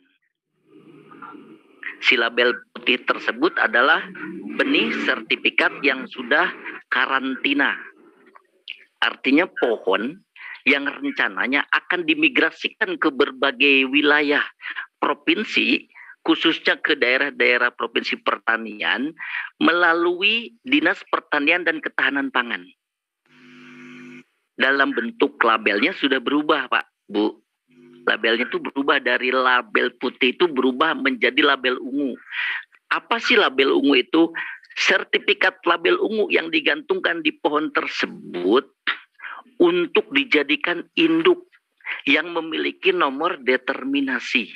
pertanian. Si label putih tersebut adalah benih sertifikat yang sudah karantina. Artinya pohon yang rencananya akan dimigrasikan ke berbagai wilayah provinsi, khususnya ke daerah-daerah provinsi pertanian, melalui Dinas Pertanian dan Ketahanan Pangan. Dalam bentuk labelnya sudah berubah, Pak, Bu. Labelnya itu berubah dari label putih itu berubah menjadi label ungu. Apa sih label ungu itu? Sertifikat label ungu yang digantungkan di pohon tersebut untuk dijadikan induk yang memiliki nomor determinasi.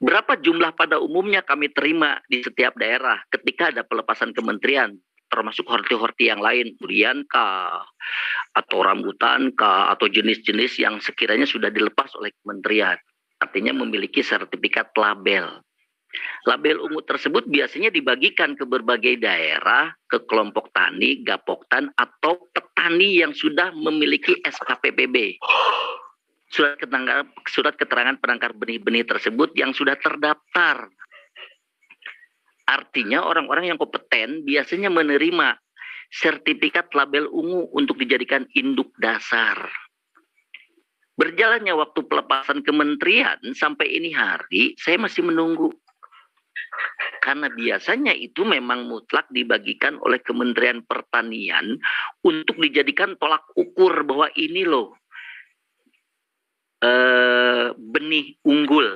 Berapa jumlah pada umumnya kami terima di setiap daerah ketika ada pelepasan kementerian, termasuk horti-horti yang lain, durian kah, atau rambutan kah, atau jenis-jenis yang sekiranya sudah dilepas oleh kementerian, artinya memiliki sertifikat label. Label ungu tersebut biasanya dibagikan ke berbagai daerah, ke kelompok tani, gapoktan, atau petani yang sudah memiliki SKPPB. Surat keterangan penangkar benih-benih tersebut yang sudah terdaftar. Artinya orang-orang yang kompeten biasanya menerima sertifikat label ungu untuk dijadikan induk dasar. Berjalannya waktu pelepasan kementerian sampai ini hari, saya masih menunggu. Karena biasanya itu memang mutlak dibagikan oleh Kementerian Pertanian untuk dijadikan tolak ukur bahwa ini loh benih unggul.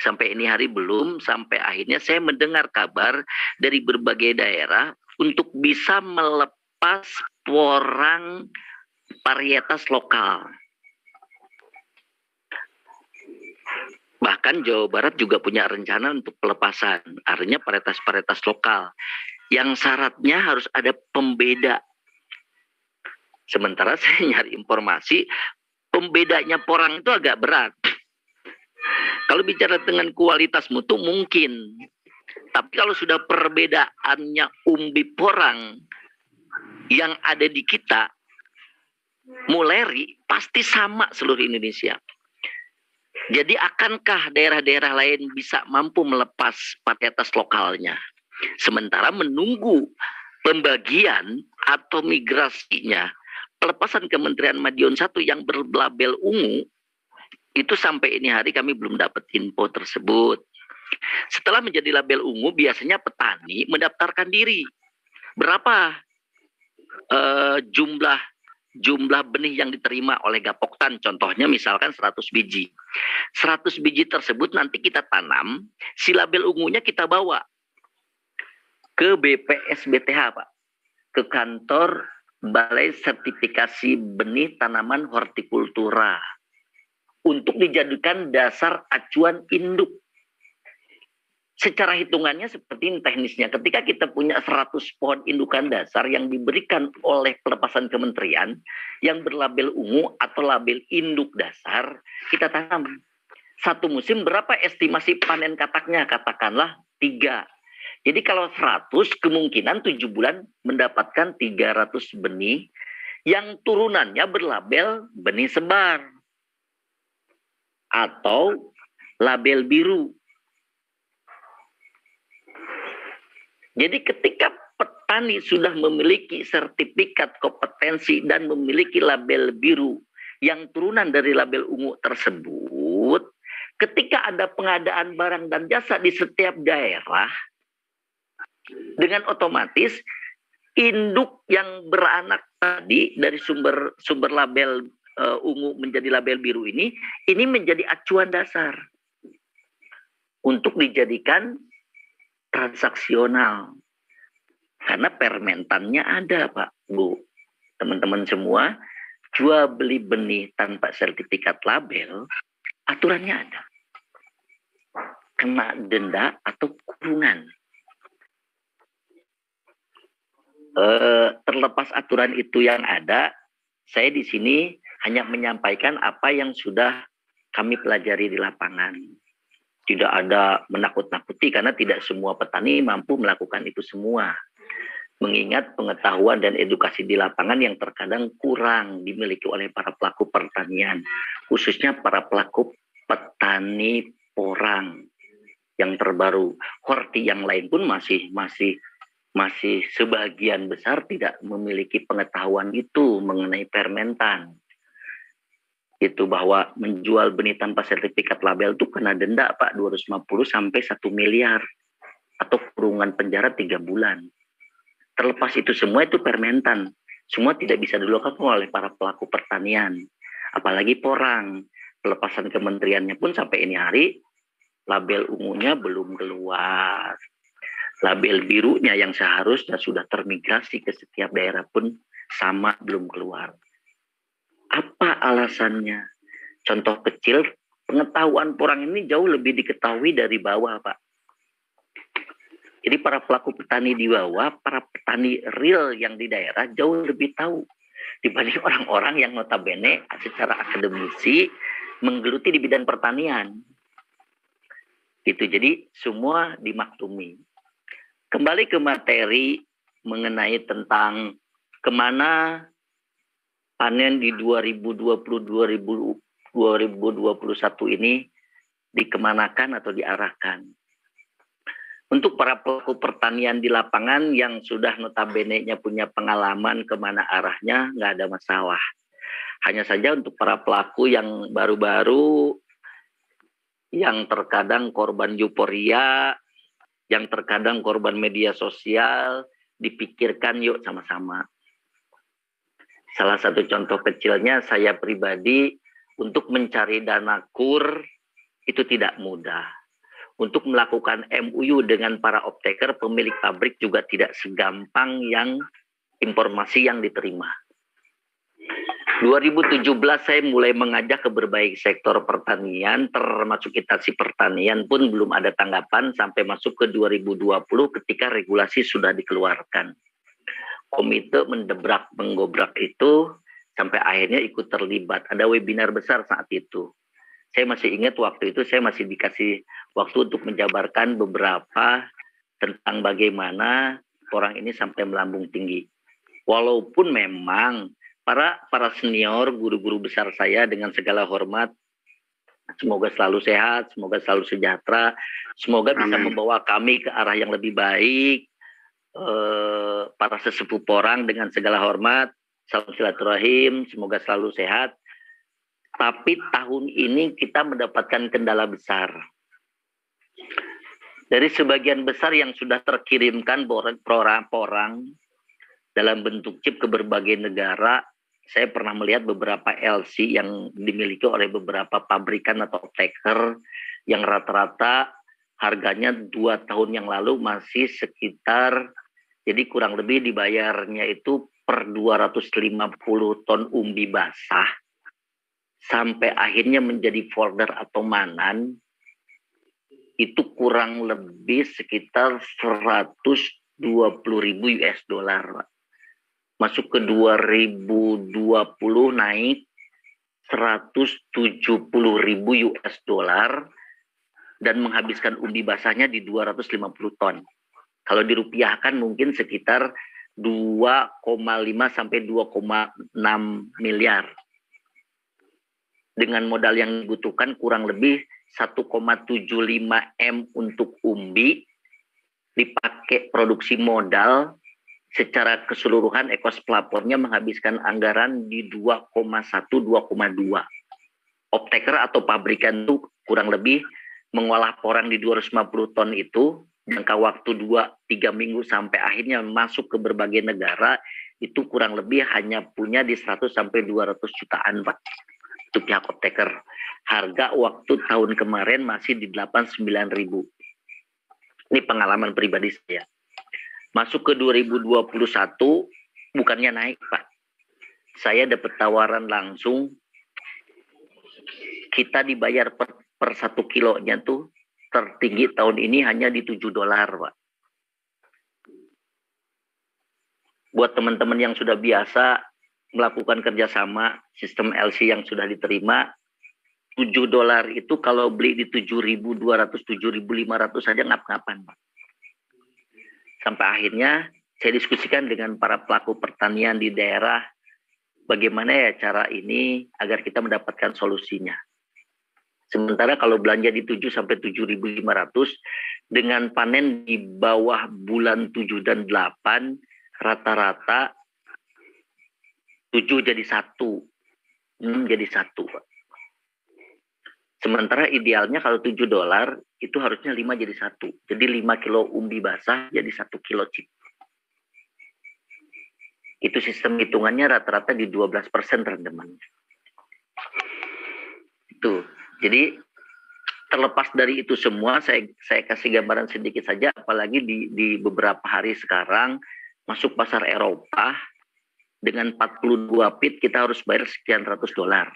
Sampai ini hari belum, sampai akhirnya saya mendengar kabar dari berbagai daerah untuk bisa melepas porang varietas lokal. Bahkan Jawa Barat juga punya rencana untuk pelepasan, artinya varietas-varietas lokal yang syaratnya harus ada pembeda. Sementara saya nyari informasi, pembedanya porang itu agak berat. Kalau bicara dengan kualitas mutu mungkin, tapi kalau sudah perbedaannya umbi porang yang ada di kita, muleri pasti sama seluruh Indonesia. Jadi akankah daerah-daerah lain bisa mampu melepas varietas lokalnya? Sementara menunggu pembagian atau migrasinya, pelepasan Kementerian Madiun 1 yang berlabel ungu, itu sampai ini hari kami belum dapat info tersebut. Setelah menjadi label ungu, biasanya petani mendaftarkan diri. Berapa jumlah benih yang diterima oleh Gapoktan, contohnya misalkan 100 biji. 100 biji tersebut nanti kita tanam, si label ungunya kita bawa ke BPS BTH, Pak. Ke kantor Balai Sertifikasi Benih Tanaman Hortikultura untuk dijadikan dasar acuan induk. Secara hitungannya seperti ini teknisnya. Ketika kita punya 100 pohon indukan dasar yang diberikan oleh pelepasan kementerian yang berlabel ungu atau label induk dasar, kita tanam. Satu musim berapa estimasi panen kataknya? Katakanlah 3. Jadi kalau 100 kemungkinan 7 bulan mendapatkan 300 benih yang turunannya berlabel benih sebar atau label biru. Jadi ketika petani sudah memiliki sertifikat kompetensi dan memiliki label biru yang turunan dari label ungu tersebut, ketika ada pengadaan barang dan jasa di setiap daerah, dengan otomatis induk yang beranak tadi dari sumber label ungu menjadi label biru ini menjadi acuan dasar untuk dijadikan transaksional. Karena permentannya ada, Pak, Bu, teman-teman semua, jual beli benih tanpa sertifikat label, aturannya ada. Kena denda atau kurungan. Terlepas aturan itu yang ada, saya di sini hanya menyampaikan apa yang sudah kami pelajari di lapangan. Tidak ada menakut-nakuti karena tidak semua petani mampu melakukan itu semua. Mengingat pengetahuan dan edukasi di lapangan yang terkadang kurang dimiliki oleh para pelaku pertanian, khususnya para pelaku petani. petani Porang yang terbaru. Horti yang lain pun masih sebagian besar tidak memiliki pengetahuan itu mengenai fermentan. Itu bahwa menjual benih tanpa sertifikat label itu kena denda, Pak, 250 sampai 1 miliar atau kurungan penjara 3 bulan. Terlepas itu semua, itu fermentan. Semua tidak bisa dilakukan oleh para pelaku pertanian. Apalagi Porang, pelepasan kementeriannya pun sampai ini hari label ungunya belum keluar. Label birunya yang seharusnya sudah termigrasi ke setiap daerah pun sama, belum keluar. Apa alasannya? Contoh kecil, pengetahuan Porang ini jauh lebih diketahui dari bawah, Pak. Jadi para pelaku petani di bawah, para petani real yang di daerah jauh lebih tahu dibanding orang-orang yang notabene secara akademisi menggeluti di bidang pertanian. Gitu. Jadi semua dimaklumi. Kembali ke materi mengenai tentang kemana panen di 2020-2021 ini dikemanakan atau diarahkan. Untuk para pelaku pertanian di lapangan yang sudah notabene-nya punya pengalaman kemana arahnya, nggak ada masalah. Hanya saja untuk para pelaku yang baru-baru, yang terkadang korban euforia, yang terkadang korban media sosial, dipikirkan yuk sama-sama. Salah satu contoh kecilnya, saya pribadi untuk mencari dana KUR itu tidak mudah. Untuk melakukan MOU dengan para optaker, pemilik pabrik juga tidak segampang yang informasi yang diterima. 2017 saya mulai mengajak ke berbagai sektor pertanian, termasuk instansi pertanian pun belum ada tanggapan sampai masuk ke 2020 ketika regulasi sudah dikeluarkan. Komite menggobrak itu sampai akhirnya ikut terlibat. Ada webinar besar saat itu. Saya masih ingat waktu itu saya masih dikasih waktu untuk menjabarkan beberapa tentang bagaimana orang ini sampai melambung tinggi. Walaupun memang para senior, guru-guru besar saya dengan segala hormat, semoga selalu sehat, semoga selalu sejahtera, semoga bisa membawa kami ke arah yang lebih baik. Para sesepuh Porang dengan segala hormat, salam silaturahim, semoga selalu sehat. Tapi tahun ini kita mendapatkan kendala besar. Dari sebagian besar yang sudah terkirimkan Porang dalam bentuk chip ke berbagai negara, saya pernah melihat beberapa LC yang dimiliki oleh beberapa pabrikan atau optaker yang rata-rata harganya 2 tahun yang lalu masih sekitar, jadi kurang lebih dibayarnya itu per 250 ton umbi basah, sampai akhirnya menjadi folder atau manan, itu kurang lebih sekitar 120.000 US dollar. Masuk ke 2020 naik 170.000 US dollar, dan menghabiskan umbi basahnya di 250 ton. Kalau dirupiahkan mungkin sekitar 2,5 sampai 2,6 miliar. Dengan modal yang dibutuhkan kurang lebih 1,75 M untuk umbi, dipakai produksi modal, secara keseluruhan ekos pelapornya menghabiskan anggaran di 2,1-2,2. Optaker atau pabrikan itu kurang lebih mengolah porang di 250 ton itu, jangka waktu 2-3 minggu sampai akhirnya masuk ke berbagai negara, itu kurang lebih hanya punya di 100-200 jutaan, Pak. Untuk pihak optaker, harga waktu tahun kemarin masih di 8-9 ribu. Ini pengalaman pribadi saya. Masuk ke 2021, bukannya naik, Pak. Saya dapat tawaran langsung, kita dibayar per 1 kilonya tuh tertinggi tahun ini hanya di 7 dolar, Pak. Buat teman-teman yang sudah biasa melakukan kerjasama sistem LC yang sudah diterima, 7 dolar itu kalau beli di 7.200, 7.500 saja ngap-ngapan, Pak. Sampai akhirnya saya diskusikan dengan para pelaku pertanian di daerah, bagaimana ya cara ini agar kita mendapatkan solusinya. Sementara kalau belanja di 7 sampai 7.500 dengan panen di bawah bulan 7 dan 8 rata-rata 7 jadi 1. 6 jadi 1, Pak. Sementara idealnya kalau $7 itu harusnya 5 jadi 1. Jadi 5 kilo umbi basah jadi 1 kilo chip. Itu sistem hitungannya rata-rata di 12% teman-teman. Itu. Jadi terlepas dari itu semua, saya kasih gambaran sedikit saja, apalagi di beberapa hari sekarang masuk pasar Eropa dengan 42 pit kita harus bayar sekian ratus dolar.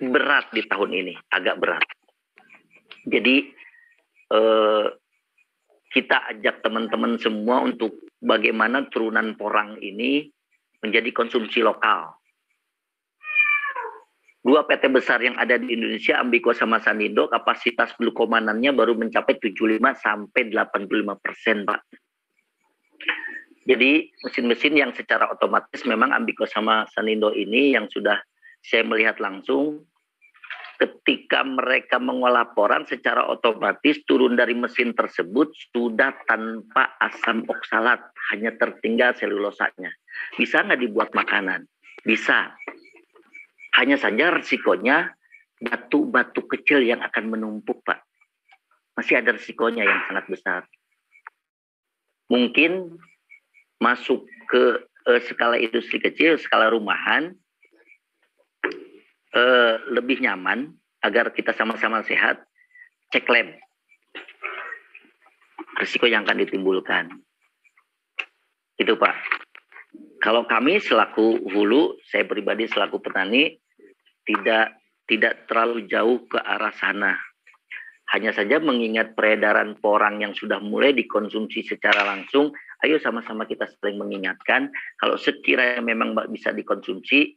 Berat di tahun ini, agak berat. Jadi kita ajak teman-teman semua untuk bagaimana turunan porang ini menjadi konsumsi lokal. Dua PT besar yang ada di Indonesia, Ambico sama Sanindo, kapasitas glukomanannya baru mencapai 75 sampai 85%, Pak. Jadi mesin-mesin yang secara otomatis memang Ambico sama Sanindo ini yang sudah saya melihat langsung, ketika mereka mengolah porang secara otomatis turun dari mesin tersebut sudah tanpa asam oksalat, hanya tertinggal selulosanya. Bisa nggak dibuat makanan? Bisa. Hanya saja risikonya batu-batu kecil yang akan menumpuk, Pak. Masih ada risikonya yang sangat besar. Mungkin masuk ke skala industri kecil, skala rumahan, lebih nyaman agar kita sama-sama sehat, cek lab risiko yang akan ditimbulkan. Itu, Pak. Kalau kami selaku hulu, saya pribadi selaku petani tidak terlalu jauh ke arah sana. Hanya saja mengingat peredaran porang yang sudah mulai dikonsumsi secara langsung, ayo sama-sama kita sering mengingatkan kalau sekiranya memang bisa dikonsumsi,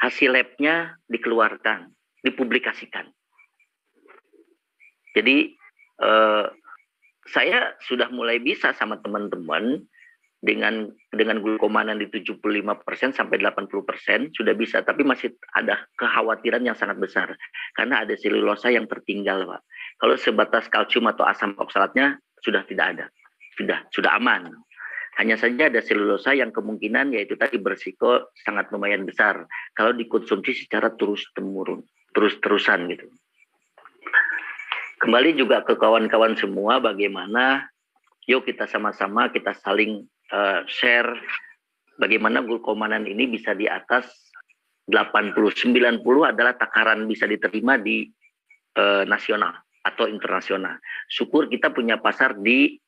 hasil labnya dikeluarkan, dipublikasikan. Jadi saya sudah mulai bisa sama teman-teman dengan glukomanan di 75% sampai 80% sudah bisa, tapi masih ada kekhawatiran yang sangat besar karena ada selulosa yang tertinggal, Pak. Kalau sebatas kalsium atau asam oksalatnya sudah tidak ada, sudah aman. Hanya saja ada selulosa yang kemungkinan yaitu tadi berisiko sangat lumayan besar kalau dikonsumsi secara terus-terusan gitu. Kembali juga ke kawan-kawan semua, bagaimana yuk kita sama-sama kita saling share bagaimana glukomanan ini bisa di atas 80, 90 adalah takaran bisa diterima di nasional atau internasional. Syukur kita punya pasar di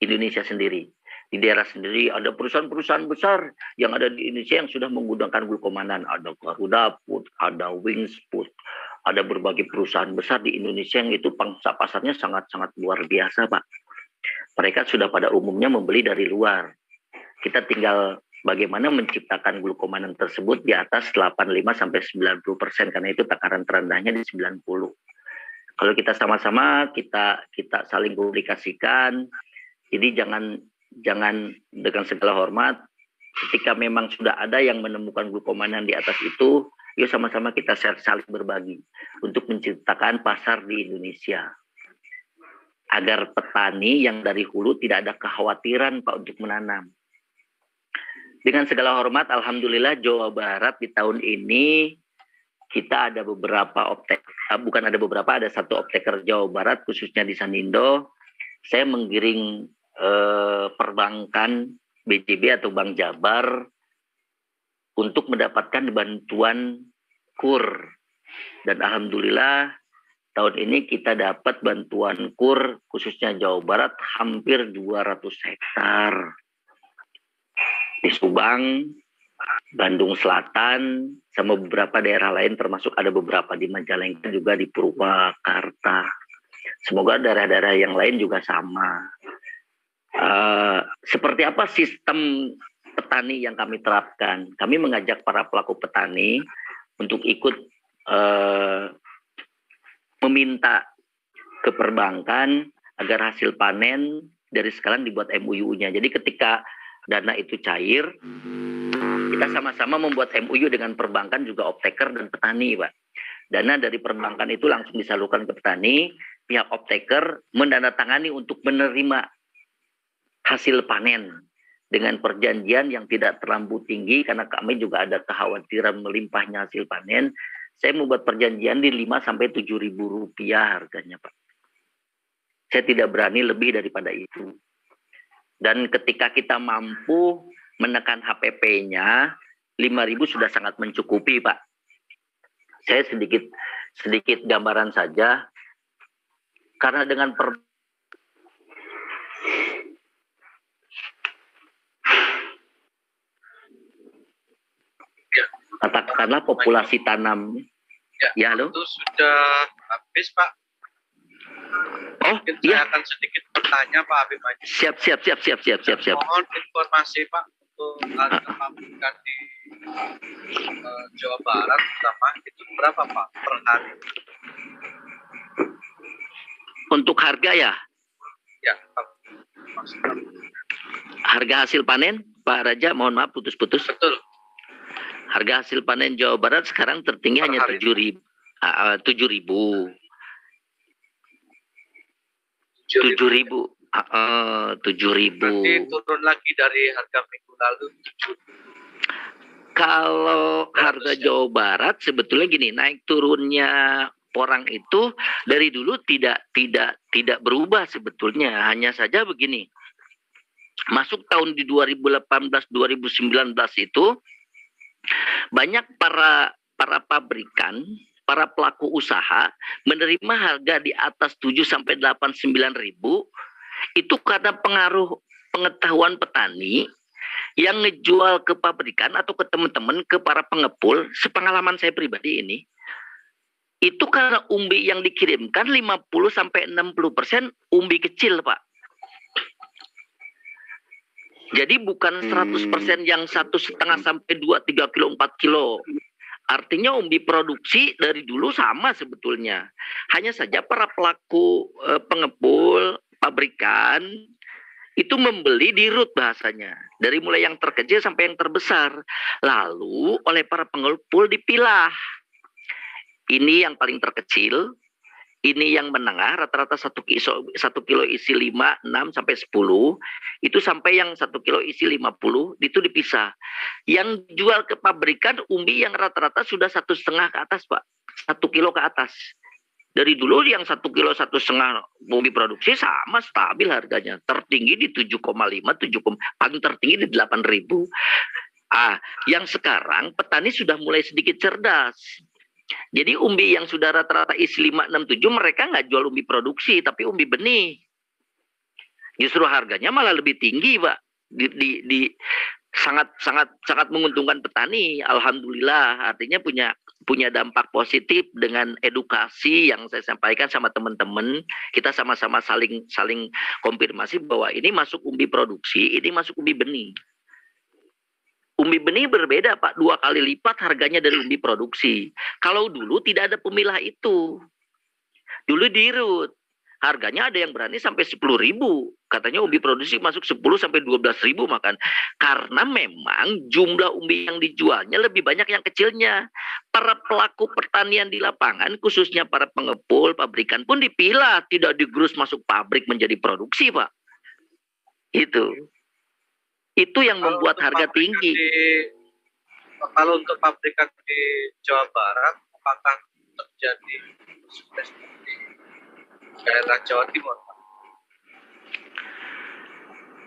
Indonesia sendiri. Di daerah sendiri ada perusahaan-perusahaan besar yang ada di Indonesia yang sudah menggunakan glukomanan. Ada Garuda Food, ada Wings Food, ada berbagai perusahaan besar di Indonesia yang itu pangsa pasarnya sangat-sangat luar biasa, Pak. Mereka sudah pada umumnya membeli dari luar. Kita tinggal bagaimana menciptakan glukomanan tersebut di atas 85 sampai 90%, karena itu takaran terendahnya di 90. Kalau kita sama-sama kita saling publikasikan. Jadi jangan dengan segala hormat, ketika memang sudah ada yang menemukan glukomanan di atas itu, yuk sama-sama kita saling berbagi untuk menciptakan pasar di Indonesia. Agar petani yang dari hulu tidak ada kekhawatiran, Pak, untuk menanam. Dengan segala hormat, alhamdulillah Jawa Barat di tahun ini kita ada beberapa ada satu optaker Jawa Barat khususnya di Sanindo. Saya menggiring perbankan BJB atau Bank Jabar untuk mendapatkan bantuan KUR, dan alhamdulillah tahun ini kita dapat bantuan KUR khususnya Jawa Barat hampir 200 hektar di Subang, Bandung Selatan, sama beberapa daerah lain, termasuk ada beberapa di Majalengka juga, di Purwakarta. Semoga daerah-daerah yang lain juga sama. Seperti apa sistem petani yang kami terapkan? Kami mengajak para pelaku petani untuk ikut meminta ke perbankan agar hasil panen dari sekarang dibuat MOU-nya. Jadi ketika dana itu cair, kita sama-sama membuat MOU dengan perbankan juga optaker dan petani, Pak. dana dari perbankan itu langsung disalurkan ke petani, pihak optaker mendandatangani untuk menerima hasil panen dengan perjanjian yang tidak terlalu tinggi, karena kami juga ada kekhawatiran melimpahnya hasil panen. Saya membuat perjanjian di Rp5.000 sampai Rp7.000 harganya, Pak. Saya tidak berani lebih daripada itu. Dan ketika kita mampu menekan HPP-nya, 5.000 sudah sangat mencukupi, Pak. Saya sedikit gambaran saja, karena dengan katakanlah populasi tanam ya halo? Itu sudah habis, Pak. Oh, mungkin saya akan sedikit bertanya, Pak Habib. Siap. Mohon informasi, Pak, untuk harga di Jawa Barat sama itu berapa, Pak, per hari? Untuk harga ya? Ya, Pak. Harga hasil panen, Pak Raja, mohon maaf putus-putus. Betul. Harga hasil panen Jawa Barat sekarang tertinggi per hanya 7.000. 7.000. Nanti turun lagi dari harga minggu lalu. Kalau harga Jawa Barat sebetulnya gini, naik turunnya Porang itu dari dulu tidak berubah sebetulnya, hanya saja begini. Masuk tahun di 2018-2019 itu banyak para pabrikan, para pelaku usaha menerima harga di atas 7 sampai 8-9 ribu. Itu karena pengaruh pengetahuan petani yang ngejual ke pabrikan atau ke teman-teman, ke para pengepul. Sepengalaman saya pribadi ini, itu karena umbi yang dikirimkan 50-60% umbi kecil, Pak. Jadi bukan 100% yang 1,5 sampai 2, 3 kilo, 4 kilo. Artinya umbi produksi dari dulu sama sebetulnya. Hanya saja para pelaku pengepul, pabrikan itu membeli di root bahasanya, dari mulai yang terkecil sampai yang terbesar, lalu oleh para pengepul dipilah, ini yang paling terkecil, ini yang menengah, rata-rata 1 kilo isi 5, 6 sampai 10, itu sampai yang 1 kilo isi 50 itu dipisah. Yang jual ke pabrikan umbi yang rata-rata sudah 1,5 ke atas, Pak, 1 kilo ke atas. Dari dulu yang 1 kilo 1,5 umbi produksi sama stabil harganya. Tertinggi di 7,5, paling tertinggi di 8.000. Ah, yang sekarang petani sudah mulai sedikit cerdas. Jadi umbi yang sudah rata-rata isi 5, 6, 7, mereka nggak jual umbi produksi, tapi umbi benih. Justru harganya malah lebih tinggi, Pak. Sangat menguntungkan petani. Alhamdulillah, artinya punya dampak positif dengan edukasi yang saya sampaikan sama teman-teman. Kita sama-sama saling konfirmasi bahwa ini masuk umbi produksi, ini masuk umbi benih. Umbi benih berbeda, Pak, 2 kali lipat harganya dari umbi produksi. Kalau dulu tidak ada pemilah itu. Dulu dirut. Harganya ada yang berani sampai 10.000. Katanya umbi produksi masuk 10 sampai 12.000 makan. Karena memang jumlah umbi yang dijualnya lebih banyak yang kecilnya. Para pelaku pertanian di lapangan, khususnya para pengepul, pabrikan pun dipilah, tidak digerus masuk pabrik menjadi produksi, Pak. Itu yang membuat harga tinggi. Kalau untuk pabrikan di Jawa Barat, apakah terjadi daerah Jawa Timur?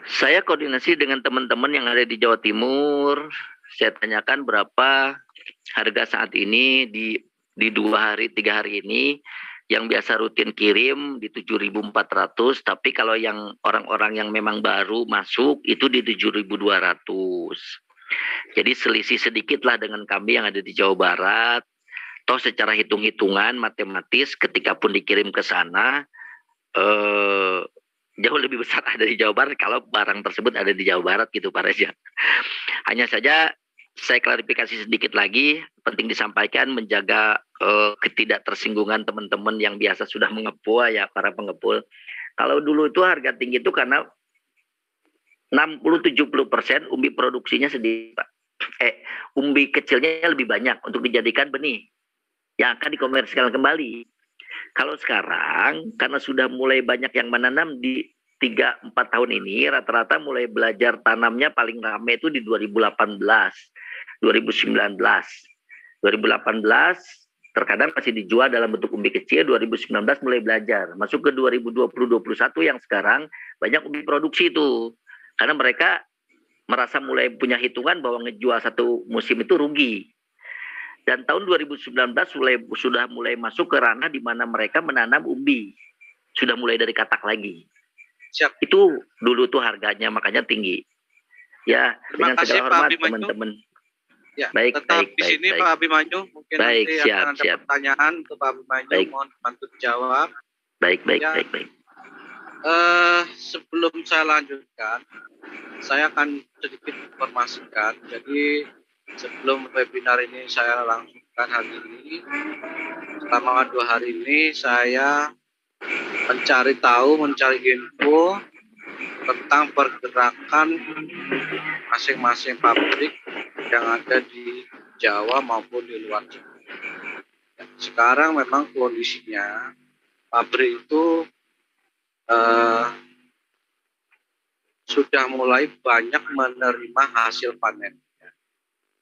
Saya koordinasi dengan teman-teman yang ada di Jawa Timur. Saya tanyakan berapa harga saat ini di 2 hari 3 hari ini. Yang biasa rutin kirim di 7.400, tapi kalau yang orang-orang yang memang baru masuk itu di 7.200. Jadi selisih sedikitlah dengan kami yang ada di Jawa Barat. Toh secara hitung-hitungan matematis ketika pun dikirim ke sana jauh lebih besar ada di Jawa Barat kalau barang tersebut ada di Jawa Barat gitu, Pak Reza. Hanya saja saya klarifikasi sedikit lagi, penting disampaikan menjaga ketidaktersinggungan teman-teman yang biasa sudah mengepul, ya para pengepul. Kalau dulu itu harga tinggi itu karena 60-70% umbi produksinya sedikit, Pak. Umbi kecilnya lebih banyak untuk dijadikan benih. yang akan dikomersialkan kembali. Kalau sekarang, karena sudah mulai banyak yang menanam di 3-4 tahun ini, rata-rata mulai belajar tanamnya paling ramai itu di 2018, 2019. 2018 terkadang masih dijual dalam bentuk umbi kecil, 2019 mulai belajar. Masuk ke 2020-2021 yang sekarang banyak umbi produksi itu. Karena mereka merasa mulai punya hitungan bahwa ngejual satu musim itu rugi. Dan tahun 2019 sudah mulai masuk ke ranah di mana mereka menanam umbi. Sudah mulai dari katak lagi. Siap. Itu dulu tuh harganya makanya tinggi. Ya, terima kasih Pak Abimanyu, teman-teman. Ya, baik, tetap baik, di sini baik. Pak Abimanyu, mungkin baik, nanti siap, akan ada siap. Pertanyaan ke Pak Abimanyu, baik. Mohon bantu jawab. Baik. Sebelum saya lanjutkan, saya akan sedikit informasikan. Jadi sebelum webinar ini saya langsungkan hari ini, selama 2 hari ini saya mencari tahu, mencari info tentang pergerakan masing-masing pabrik yang ada di Jawa maupun di luar Jawa. Sekarang memang kondisinya pabrik itu sudah mulai banyak menerima hasil panen.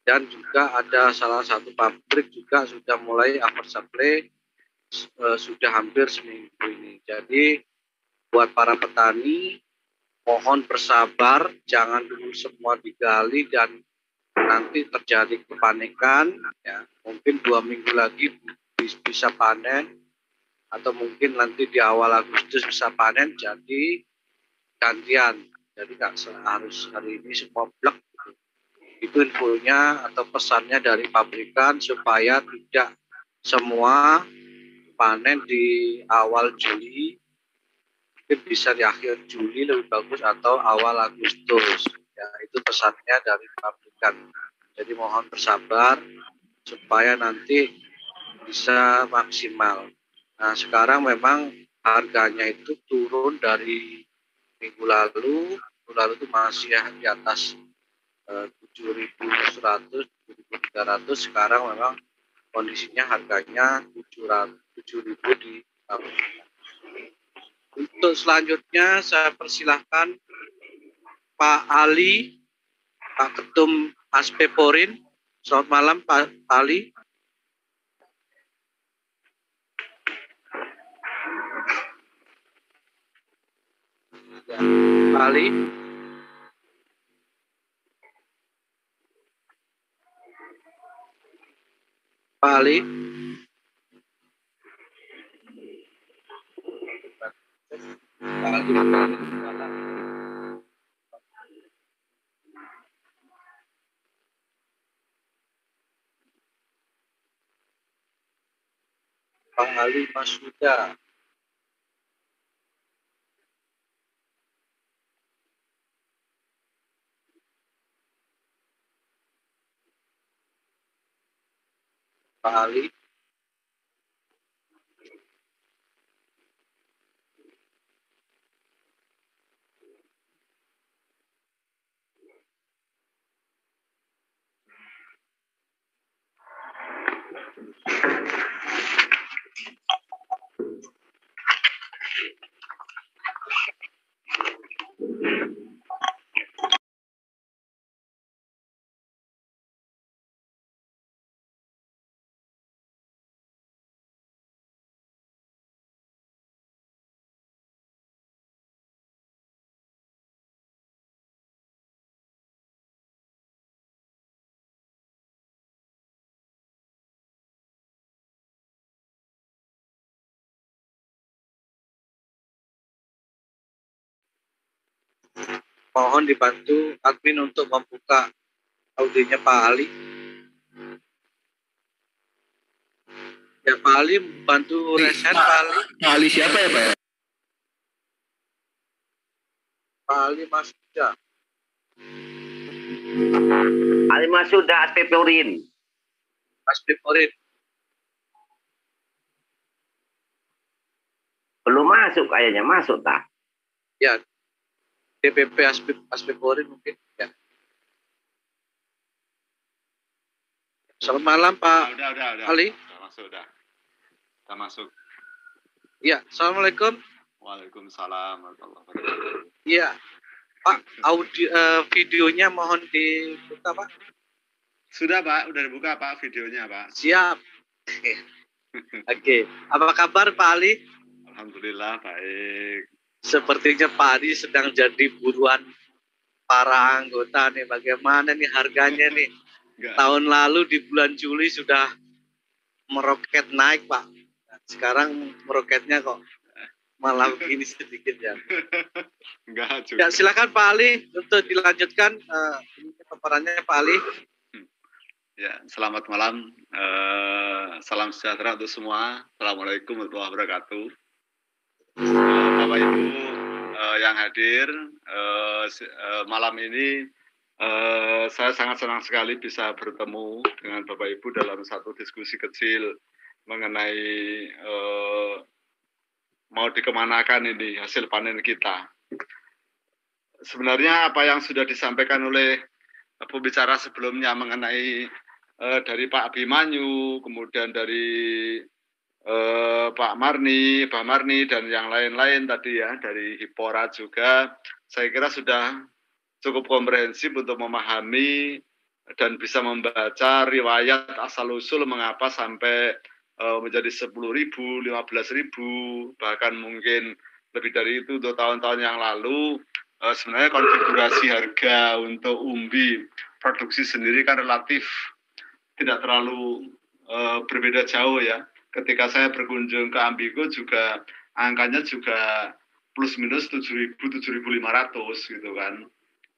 Dan juga ada salah satu pabrik juga sudah mulai oversupply, sudah hampir seminggu ini. Jadi buat para petani, mohon bersabar, jangan dulu semua digali dan nanti terjadi kepanikan. Ya. Mungkin 2 minggu lagi bisa panen, atau mungkin nanti di awal Agustus bisa panen, jadi gantian. Jadi nggak harus hari ini semua blok. Itu infonya atau pesannya dari pabrikan supaya tidak semua panen di awal Juli, mungkin bisa di akhir Juli lebih bagus atau awal Agustus. Ya, itu pesannya dari pabrikan. Jadi mohon bersabar supaya nanti bisa maksimal. Nah, sekarang memang harganya itu turun dari minggu lalu. Minggu lalu itu masih di atas 7.100, 7.300, sekarang memang kondisinya harganya 7.000 di tahun. Untuk selanjutnya saya persilahkan Pak Ali, Pak Ketum Aspeporin. Selamat malam Pak Ali. Ya, Pak Ali. Pak Ali. Pak Ali Mas Huda. Pak Ali. Mohon dibantu admin untuk membuka audionya Pak Ali. Ya Pak Ali, bantu reset Pak Ali. Pak Ali siapa ya Pak? Pak Ali Mas Huda. Ali Mas Huda, Aspeporin. Aspeporin. Belum masuk kayaknya, masuk tak? Ya. DPP Aspeporin mungkin ya. Selamat malam Pak Ali. masuk dah. Kita masuk. Iya, assalamualaikum. Waalaikumsalam warahmatullahi wabarakatuh. Iya, Pak, audio videonya mohon dibuka, Pak. Sudah, Pak, udah dibuka, Pak, videonya, Pak. Siap. Oke. Oke. Apa kabar, Pak Ali? Alhamdulillah baik. Sepertinya Pak Ali sedang jadi buruan para anggota nih. Bagaimana nih harganya nih? Tahun lalu di bulan Juli sudah meroket naik, Pak. Sekarang meroketnya kok malah begini sedikit ya. Enggak juga. Ya, silakan Pak Ali untuk dilanjutkan paparannya Pak Ali. Ya, selamat malam. Salam sejahtera untuk semua. Assalamualaikum warahmatullahi wabarakatuh. Bapak Ibu yang hadir malam ini, saya sangat senang sekali bisa bertemu dengan Bapak Ibu dalam satu diskusi kecil mengenai mau dikemanakan ini hasil panen kita. Sebenarnya apa yang sudah disampaikan oleh pembicara sebelumnya mengenai dari Pak Bimanyu, kemudian dari Pak Marni, dan yang lain-lain tadi ya, dari HIPPORA juga, saya kira sudah cukup komprehensif untuk memahami dan bisa membaca riwayat asal-usul mengapa sampai menjadi 10.000, 15.000, bahkan mungkin lebih dari itu untuk tahun-tahun yang lalu. Sebenarnya konfigurasi harga untuk umbi produksi sendiri kan relatif tidak terlalu berbeda jauh ya. Ketika saya berkunjung ke Ambico juga angkanya juga plus minus 7.000, 7.500 gitu kan.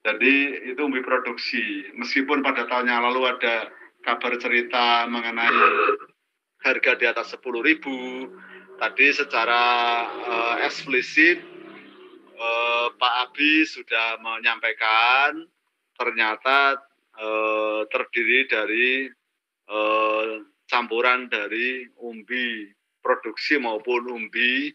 Jadi itu umbi produksi. Meskipun pada tahun yang lalu ada kabar cerita mengenai harga di atas 10.000, tadi secara eksplisit Pak Abi sudah menyampaikan ternyata terdiri dari campuran dari umbi produksi maupun umbi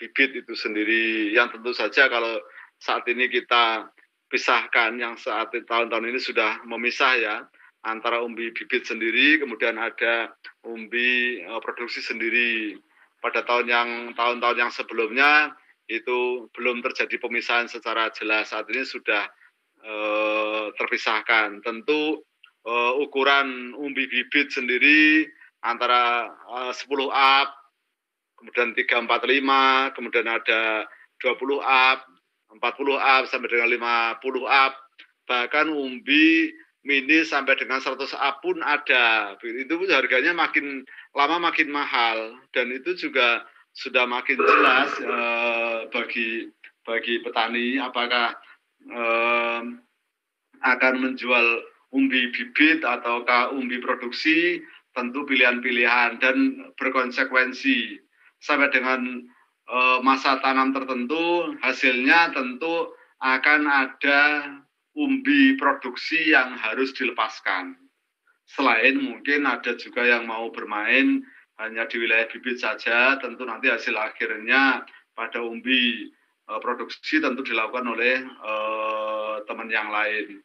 bibit itu sendiri, yang tentu saja kalau saat ini kita pisahkan, yang saat tahun-tahun ini sudah memisah ya, antara umbi bibit sendiri, kemudian ada umbi produksi sendiri. Pada tahun-tahun yang sebelumnya itu belum terjadi pemisahan secara jelas, saat ini sudah terpisahkan. Tentu ukuran umbi bibit sendiri antara 10 up, kemudian 345, kemudian ada 20 up, 40 up, sampai dengan 50 up, bahkan umbi mini sampai dengan 100 up pun ada. Itu harganya makin lama makin mahal, dan itu juga sudah makin jelas bagi petani apakah akan menjual umbi bibit ataukah umbi produksi, tentu pilihan-pilihan dan berkonsekuensi sampai dengan masa tanam tertentu, hasilnya tentu akan ada umbi produksi yang harus dilepaskan. Selain mungkin ada juga yang mau bermain hanya di wilayah bibit saja, tentu nanti hasil akhirnya pada umbi produksi tentu dilakukan oleh teman yang lain.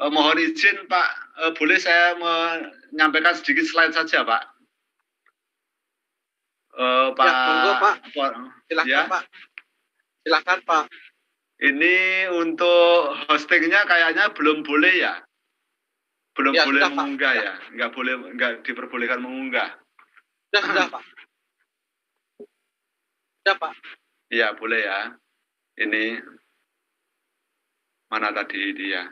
Mohon izin Pak, boleh saya menyampaikan sedikit slide saja Pak? Pak, ya, tunggu, Pak. Silahkan ya. Pak. Silahkan Pak. Ini untuk hostingnya kayaknya belum boleh ya? Belum ya, boleh sudah, mengunggah Pak. Ya? Nggak boleh, nggak diperbolehkan mengunggah? Sudah Pak. Sudah Pak. Iya, boleh ya. Ini, mana tadi dia?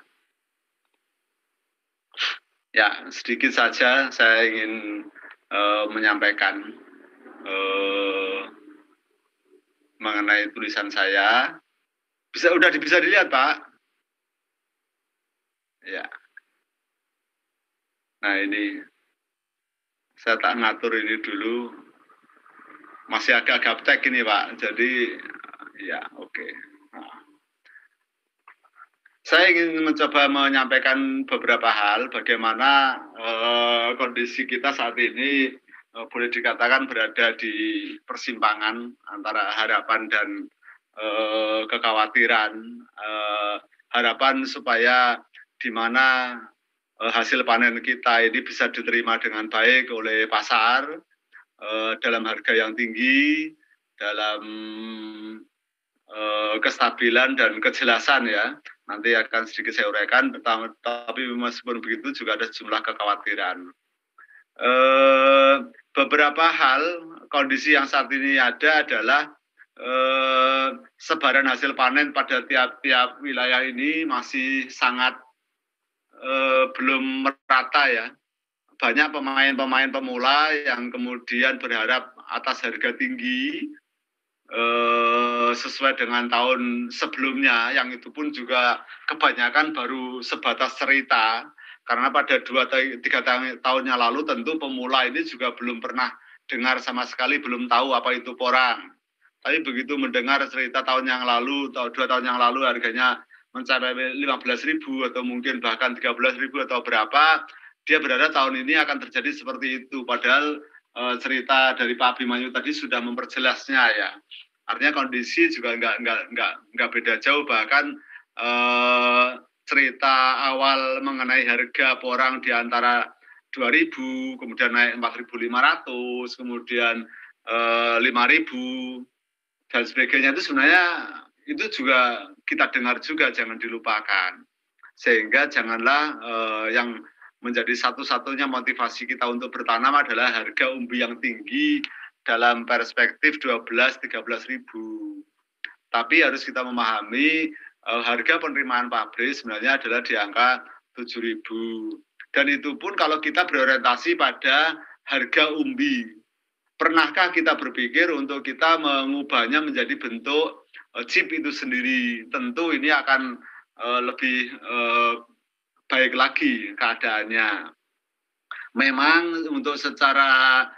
Ya, sedikit saja saya ingin menyampaikan mengenai tulisan saya. Bisa dilihat Pak. Ya. Nah ini saya tak ngatur ini dulu. Masih agak gaptek ini Pak. Jadi ya oke. Nah. Saya ingin mencoba menyampaikan beberapa hal bagaimana kondisi kita saat ini boleh dikatakan berada di persimpangan antara harapan dan kekhawatiran, harapan supaya di mana hasil panen kita ini bisa diterima dengan baik oleh pasar, dalam harga yang tinggi, dalam kestabilan dan kejelasan ya. Nanti akan sedikit saya uraikan, tapi meskipun begitu juga ada sejumlah kekhawatiran. Beberapa hal, kondisi yang saat ini ada adalah sebaran hasil panen pada tiap-tiap wilayah ini masih sangat belum merata ya. Banyak pemain-pemain pemula yang kemudian berharap atas harga tinggi, sesuai dengan tahun sebelumnya, yang itu pun juga kebanyakan baru sebatas cerita, karena pada 2-3 tahunnya lalu tentu pemula ini juga belum pernah dengar sama sekali, belum tahu apa itu porang. Tapi begitu mendengar cerita tahun yang lalu, 2 tahun yang lalu harganya mencapai 15.000 atau mungkin bahkan 13.000 atau berapa, dia berharap tahun ini akan terjadi seperti itu, padahal cerita dari Pak Abimanyu tadi sudah memperjelasnya ya. Artinya kondisi juga nggak beda jauh, bahkan cerita awal mengenai harga porang di antara 2.000, kemudian naik 4.500, kemudian 5.000 dan sebagainya, itu sebenarnya itu juga kita dengar juga, jangan dilupakan. Sehingga janganlah yang menjadi satu-satunya motivasi kita untuk bertanam adalah harga umbi yang tinggi dalam perspektif 12-13 ribu. Tapi harus kita memahami harga penerimaan pabrik sebenarnya adalah di angka 7 ribu. Dan itu pun kalau kita berorientasi pada harga umbi. Pernahkah kita berpikir untuk kita mengubahnya menjadi bentuk chip itu sendiri? Tentu ini akan lebih baik lagi keadaannya. Memang untuk secara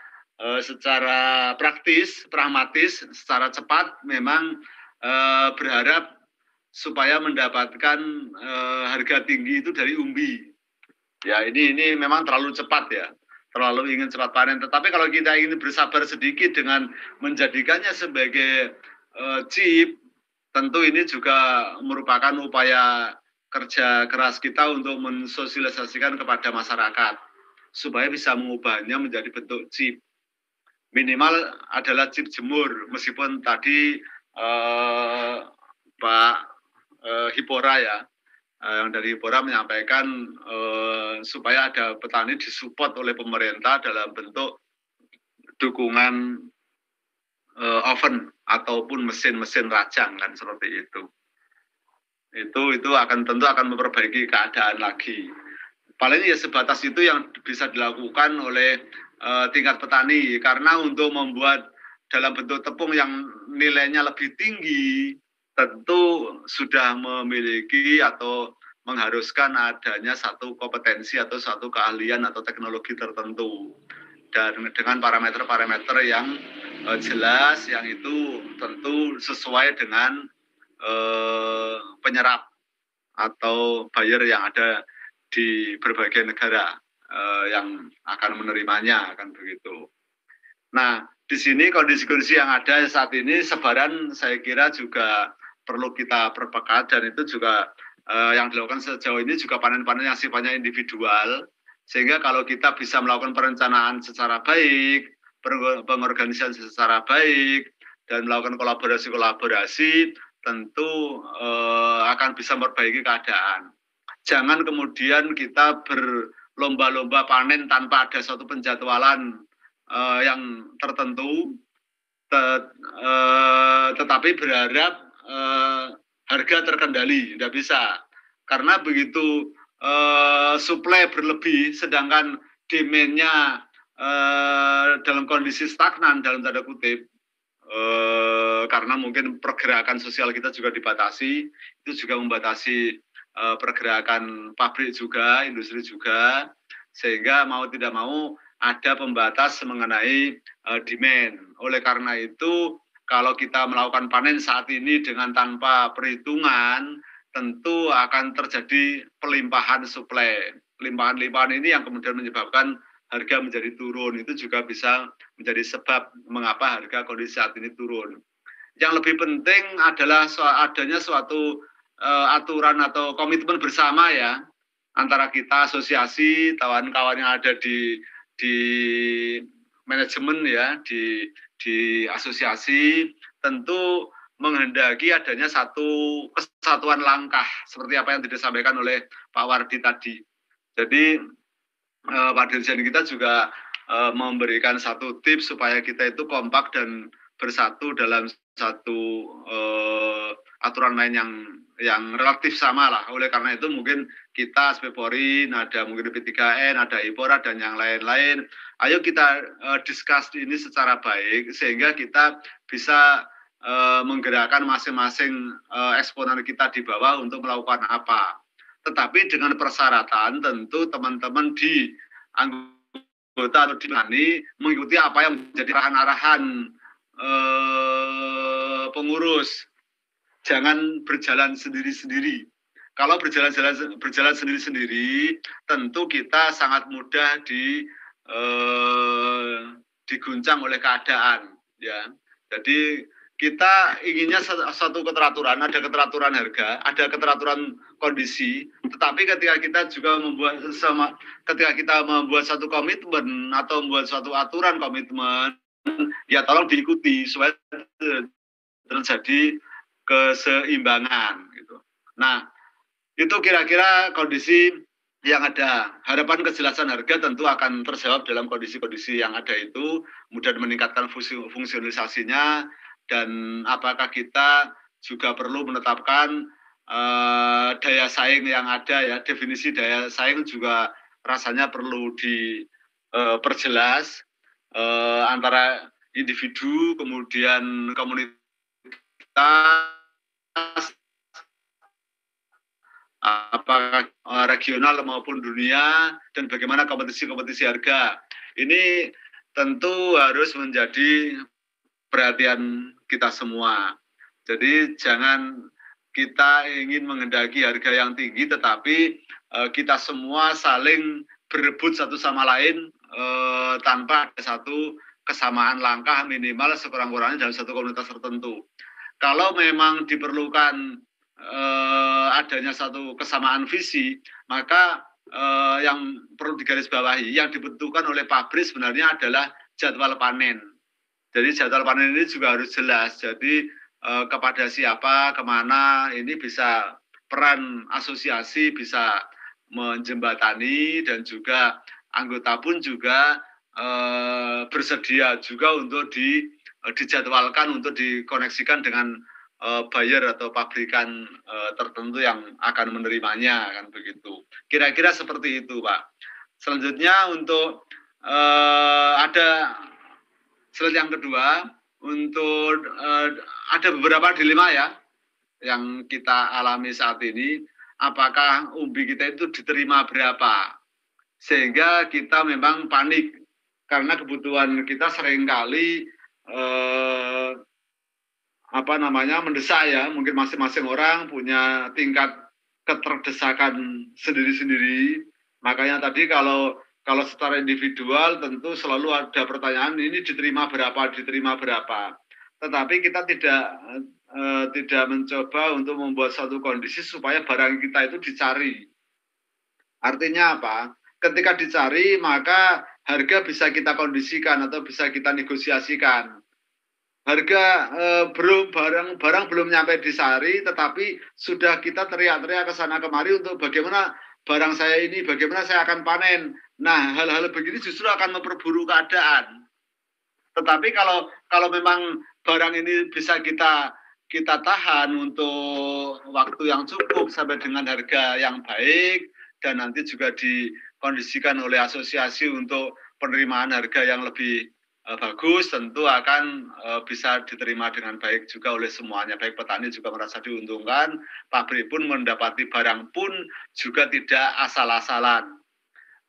praktis, pragmatis, secara cepat memang berharap supaya mendapatkan harga tinggi itu dari umbi. Ya ini memang terlalu cepat ya, terlalu ingin cepat panen. Tetapi kalau kita ingin bersabar sedikit dengan menjadikannya sebagai chip, tentu ini juga merupakan upaya kerja keras kita untuk mensosialisasikan kepada masyarakat supaya bisa mengubahnya menjadi bentuk chip. Minimal adalah chip jemur, meskipun tadi Pak HIPPORA ya, yang dari HIPPORA menyampaikan supaya ada petani disupport oleh pemerintah dalam bentuk dukungan oven ataupun mesin-mesin rajang kan, seperti itu. Itu akan tentu akan memperbaiki keadaan lagi. Paling ya sebatas itu yang bisa dilakukan oleh tingkat petani, karena untuk membuat dalam bentuk tepung yang nilainya lebih tinggi tentu sudah memiliki atau mengharuskan adanya satu kompetensi atau satu keahlian atau teknologi tertentu, dan dengan parameter-parameter yang jelas, yang itu tentu sesuai dengan penyerap atau buyer yang ada di berbagai negara yang akan menerimanya, akan begitu. Nah, di sini kondisi-kondisi yang ada saat ini sebaran saya kira juga perlu kita perpekat, dan itu juga yang dilakukan sejauh ini juga panen-panen yang sifatnya individual, sehingga kalau kita bisa melakukan perencanaan secara baik, pengorganisasian secara baik, dan melakukan kolaborasi-kolaborasi, tentu akan bisa memperbaiki keadaan. Jangan kemudian kita berlomba-lomba panen tanpa ada suatu penjadwalan yang tertentu, tetapi berharap harga terkendali. Tidak bisa, karena begitu suplai berlebih sedangkan demand-nya dalam kondisi stagnan dalam tanda kutip, karena mungkin pergerakan sosial kita juga dibatasi, itu juga membatasi pergerakan pabrik juga, industri juga, sehingga mau tidak mau ada pembatas mengenai demand. Oleh karena itu, kalau kita melakukan panen saat ini dengan tanpa perhitungan, tentu akan terjadi pelimpahan suplai. Pelimpahan-limpahan ini yang kemudian menyebabkan harga menjadi turun, itu juga bisa menjadi sebab mengapa harga kondisi saat ini turun. Yang lebih penting adalah adanya suatu aturan atau komitmen bersama ya, antara kita asosiasi, kawan-kawan yang ada di manajemen ya di asosiasi tentu menghendaki adanya satu kesatuan langkah seperti apa yang disampaikan oleh Pak Wardi tadi. Jadi Pak Dirjen kita juga memberikan satu tips supaya kita itu kompak dan bersatu dalam satu aturan main yang relatif sama lah. Oleh karena itu mungkin kita Aspeporin, ada mungkin P3N, ada HIPPORA dan yang lain-lain. Ayo kita discuss ini secara baik sehingga kita bisa menggerakkan masing-masing eksponen kita di bawah untuk melakukan apa. Tetapi dengan persyaratan tentu teman-teman di anggota atau di nani mengikuti apa yang menjadi arahan-arahan pengurus. Jangan berjalan sendiri-sendiri. Kalau berjalan sendiri-sendiri, tentu kita sangat mudah diguncang oleh keadaan, ya. Jadi kita inginnya satu keteraturan, ada keteraturan harga, ada keteraturan kondisi, tetapi ketika kita juga ketika kita membuat satu komitmen atau membuat suatu aturan komitmen, ya tolong diikuti supaya terjadi keseimbangan gitu. Nah, itu kira-kira kondisi yang ada. Harapan kejelasan harga tentu akan terjawab dalam kondisi-kondisi yang ada itu, kemudian meningkatkan fungsionalisasinya. Dan apakah kita juga perlu menetapkan daya saing yang ada ya, definisi daya saing juga rasanya perlu diperjelas antara individu, kemudian komunitas, apakah regional maupun dunia, dan bagaimana kompetisi-kompetisi harga. Ini tentu harus menjadi perhatian kita semua. Jadi jangan kita ingin menghendaki harga yang tinggi, tetapi kita semua saling berebut satu sama lain tanpa ada satu kesamaan langkah minimal sekurang-kurangnya dalam satu komunitas tertentu. Kalau memang diperlukan adanya satu kesamaan visi, maka yang perlu digarisbawahi, yang dibutuhkan oleh pabrik sebenarnya adalah jadwal panen. Jadi jadwal panen ini juga harus jelas. Jadi kepada siapa, kemana, ini bisa peran asosiasi bisa menjembatani, dan juga anggota pun juga bersedia juga untuk dijadwalkan untuk dikoneksikan dengan buyer atau pabrikan tertentu yang akan menerimanya, kan begitu. Kira-kira seperti itu, Pak. Selanjutnya untuk ada slide yang kedua, untuk ada beberapa dilema ya yang kita alami saat ini. Apakah umbi kita itu diterima berapa? Sehingga kita memang panik karena kebutuhan kita seringkali mendesak ya. Mungkin masing-masing orang punya tingkat keterdesakan sendiri-sendiri. Makanya tadi kalau secara individual tentu selalu ada pertanyaan ini diterima berapa. Tetapi kita tidak mencoba untuk membuat satu kondisi supaya barang kita itu dicari. Artinya apa? Ketika dicari maka harga bisa kita kondisikan atau bisa kita negosiasikan. Harga barang belum nyampe disari, tetapi sudah kita teriak-teriak ke sana kemari untuk bagaimana barang saya ini, bagaimana saya akan panen. Nah, hal-hal begini justru akan memperburuk keadaan. Tetapi kalau memang barang ini bisa kita tahan untuk waktu yang cukup sampai dengan harga yang baik, dan nanti juga dikondisikan oleh asosiasi untuk penerimaan harga yang lebih bagus, tentu akan bisa diterima dengan baik juga oleh semuanya. Baik petani juga merasa diuntungkan, pabrik pun mendapati barang pun juga tidak asal-asalan.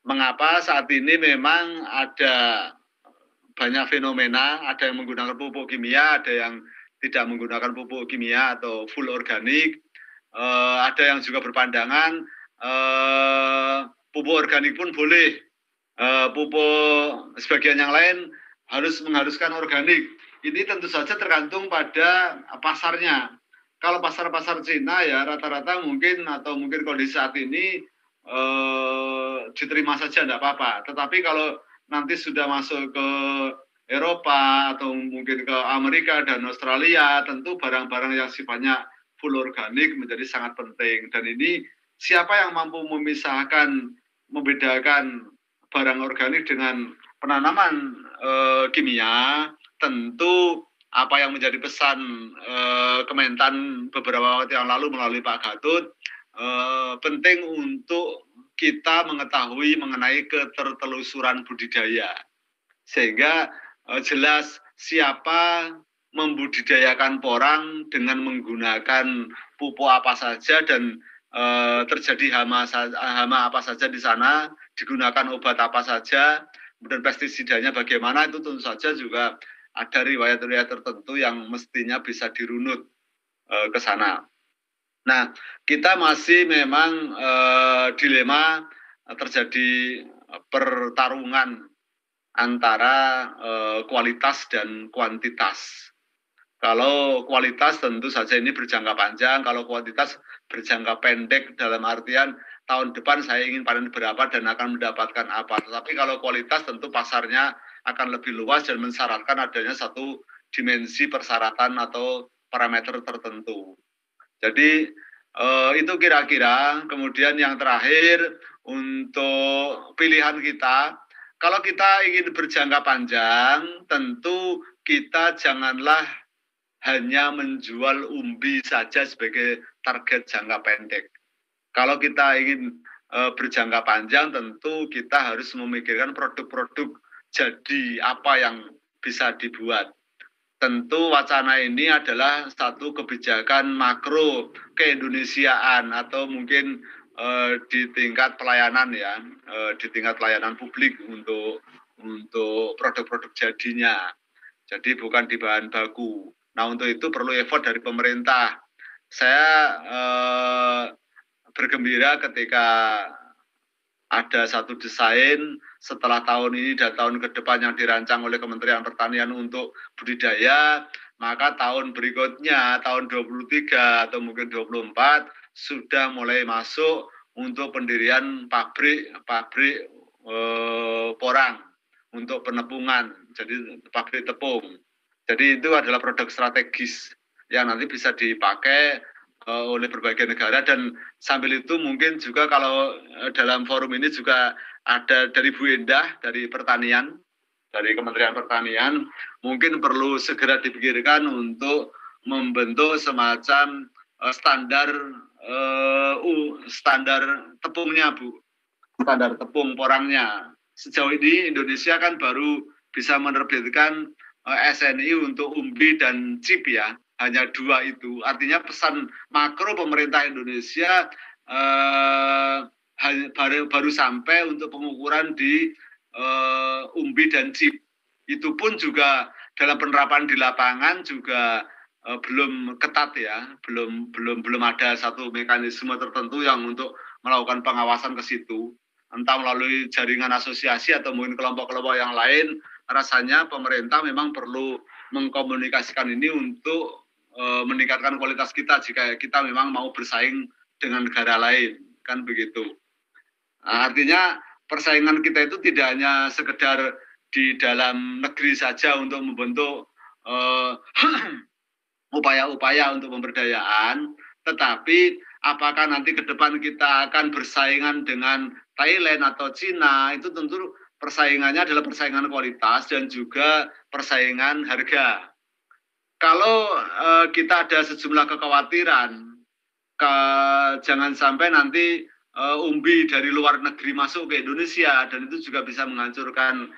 Mengapa saat ini memang ada banyak fenomena, ada yang menggunakan pupuk kimia, ada yang tidak menggunakan pupuk kimia atau full organik, ada yang juga berpandangan pupuk organik pun boleh, pupuk sebagian yang lain harus mengharuskan organik. Ini tentu saja tergantung pada pasarnya. Kalau pasar-pasar Cina ya rata-rata mungkin kondisi saat ini diterima saja, tidak apa-apa. Tetapi kalau nanti sudah masuk ke Eropa atau mungkin ke Amerika dan Australia, tentu barang-barang yang sifatnya full organik menjadi sangat penting. Dan ini siapa yang mampu memisahkan, membedakan barang organik dengan penanaman kimia, tentu apa yang menjadi pesan Kementan beberapa waktu yang lalu melalui Pak Gatot, penting untuk kita mengetahui mengenai ketertelusuran budidaya. Sehingga jelas siapa membudidayakan porang dengan menggunakan pupuk apa saja dan terjadi hama apa saja di sana, digunakan obat apa saja, kemudian pestisidanya bagaimana, itu tentu saja juga ada riwayat-riwayat tertentu yang mestinya bisa dirunut ke sana. Nah, kita masih memang dilema terjadi pertarungan antara kualitas dan kuantitas. Kalau kualitas tentu saja ini berjangka panjang, kalau kuantitas berjangka pendek dalam artian tahun depan saya ingin panen berapa dan akan mendapatkan apa. Tetapi kalau kualitas tentu pasarnya akan lebih luas dan mensyaratkan adanya satu dimensi persyaratan atau parameter tertentu. Jadi itu kira-kira. Kemudian yang terakhir untuk pilihan kita, kalau kita ingin berjangka panjang tentu kita janganlah hanya menjual umbi saja sebagai target jangka pendek. Kalau kita ingin berjangka panjang, tentu kita harus memikirkan produk-produk jadi apa yang bisa dibuat. Tentu wacana ini adalah satu kebijakan makro keindonesiaan atau mungkin di tingkat pelayanan ya, di tingkat pelayanan publik untuk produk-produk jadinya. Jadi bukan di bahan baku. Nah, untuk itu perlu effort dari pemerintah. Saya bergembira ketika ada satu desain setelah tahun ini dan tahun ke depan yang dirancang oleh Kementerian Pertanian untuk budidaya, maka tahun berikutnya, tahun 23 atau mungkin 24, sudah mulai masuk untuk pendirian pabrik porang, untuk penepungan, jadi pabrik tepung. Jadi itu adalah produk strategis yang nanti bisa dipakai oleh berbagai negara. Dan sambil itu mungkin juga kalau dalam forum ini juga ada dari Bu Endah, dari Pertanian, dari Kementerian Pertanian, mungkin perlu segera dipikirkan untuk membentuk semacam standar tepungnya, Bu. Standar tepung porangnya. Sejauh ini Indonesia kan baru bisa menerbitkan SNI untuk umbi dan cip ya, hanya dua itu. Artinya pesan makro pemerintah Indonesia baru sampai untuk pengukuran di umbi dan cip. Itu pun juga dalam penerapan di lapangan juga belum ketat ya, belum ada satu mekanisme tertentu yang untuk melakukan pengawasan ke situ. Entah melalui jaringan asosiasi atau mungkin kelompok-kelompok yang lain, rasanya pemerintah memang perlu mengkomunikasikan ini untuk meningkatkan kualitas kita jika kita memang mau bersaing dengan negara lain, kan begitu. Nah, artinya persaingan kita itu tidak hanya sekedar di dalam negeri saja untuk membentuk upaya-upaya untuk pemberdayaan, tetapi apakah nanti ke depan kita akan bersaingan dengan Thailand atau Cina, itu tentu persaingannya adalah persaingan kualitas dan juga persaingan harga. Kalau kita ada sejumlah kekhawatiran, jangan sampai nanti umbi dari luar negeri masuk ke Indonesia, dan itu juga bisa menghancurkan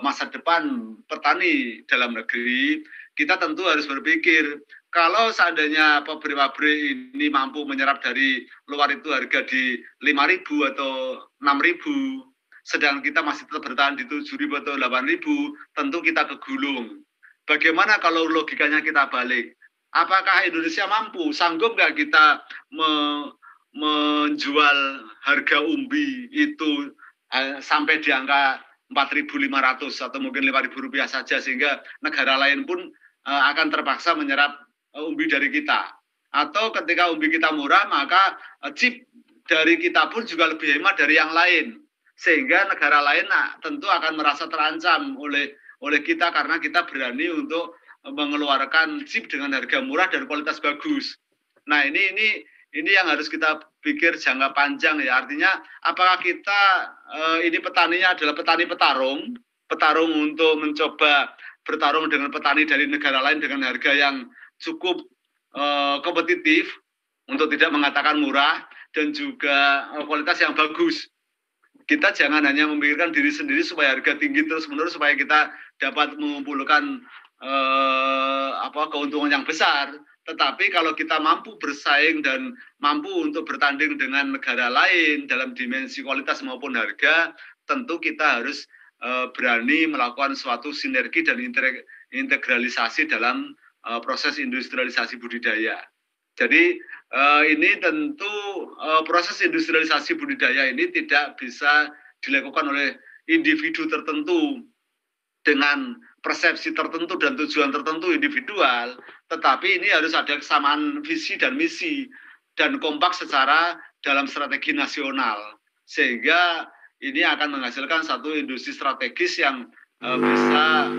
masa depan petani dalam negeri. Kita tentu harus berpikir, kalau seandainya pabrik-pabrik ini mampu menyerap dari luar itu harga di 5.000 atau 6.000, sedangkan kita masih tetap bertahan di 7.000 atau 8.000, tentu kita kegulung. Bagaimana kalau logikanya kita balik? Apakah Indonesia mampu, sanggup nggak kita menjual harga umbi itu sampai di angka 4.500 atau mungkin Rp5.000 saja, sehingga negara lain pun akan terpaksa menyerap umbi dari kita? Atau ketika umbi kita murah, maka chip dari kita pun juga lebih hemat dari yang lain. sehingga negara lain tentu akan merasa terancam oleh kita karena kita berani untuk mengeluarkan chip dengan harga murah dan kualitas bagus. Nah, ini yang harus kita pikir jangka panjang ya. Artinya apakah kita ini petaninya adalah petani petarung untuk mencoba bertarung dengan petani dari negara lain dengan harga yang cukup kompetitif untuk tidak mengatakan murah dan juga kualitas yang bagus. Kita jangan hanya memikirkan diri sendiri supaya harga tinggi terus-menerus supaya kita dapat mengumpulkan keuntungan yang besar. Tetapi kalau kita mampu bersaing dan mampu untuk bertanding dengan negara lain dalam dimensi kualitas maupun harga, tentu kita harus berani melakukan suatu sinergi dan integralisasi dalam proses industrialisasi budidaya. Jadi ini tentu proses industrialisasi budidaya ini tidak bisa dilakukan oleh individu tertentu dengan persepsi tertentu dan tujuan tertentu individual, tetapi ini harus ada kesamaan visi dan misi dan kompak secara dalam strategi nasional, sehingga ini akan menghasilkan satu industri strategis yang bisa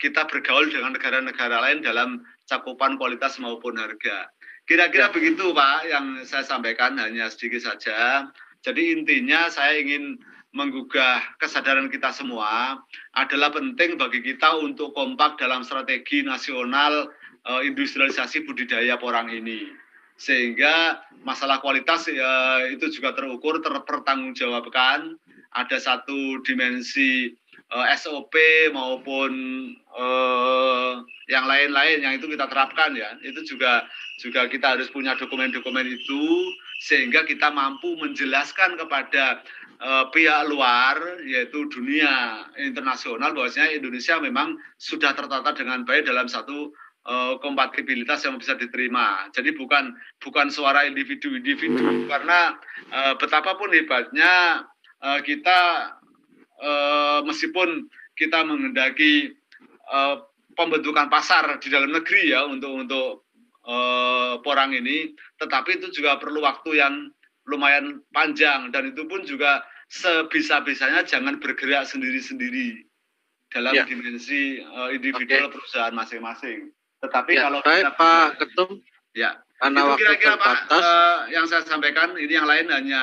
kita bergaul dengan negara-negara lain dalam cakupan kualitas maupun harga. Kira-kira begitu Pak yang saya sampaikan, hanya sedikit saja. Jadi intinya saya ingin menggugah kesadaran kita semua adalah penting bagi kita untuk kompak dalam strategi nasional industrialisasi budidaya porang ini, sehingga masalah kualitas itu juga terukur, terpertanggungjawabkan, ada satu dimensi SOP maupun yang lain-lain yang itu kita terapkan ya. Itu juga kita harus punya dokumen-dokumen itu sehingga kita mampu menjelaskan kepada pihak luar, yaitu dunia internasional, bahwasanya Indonesia memang sudah tertata dengan baik dalam satu kompatibilitas yang bisa diterima. Jadi bukan suara individu-individu, karena betapapun hebatnya kita, meskipun kita menghendaki pembentukan pasar di dalam negeri ya untuk porang ini, tetapi itu juga perlu waktu yang lumayan panjang, dan itu pun juga sebisa-bisanya jangan bergerak sendiri-sendiri dalam dimensi individual perusahaan masing-masing. Tetapi kalau kita, Pak Ketum, karena itu kira-kira Pak yang saya sampaikan, ini yang lain hanya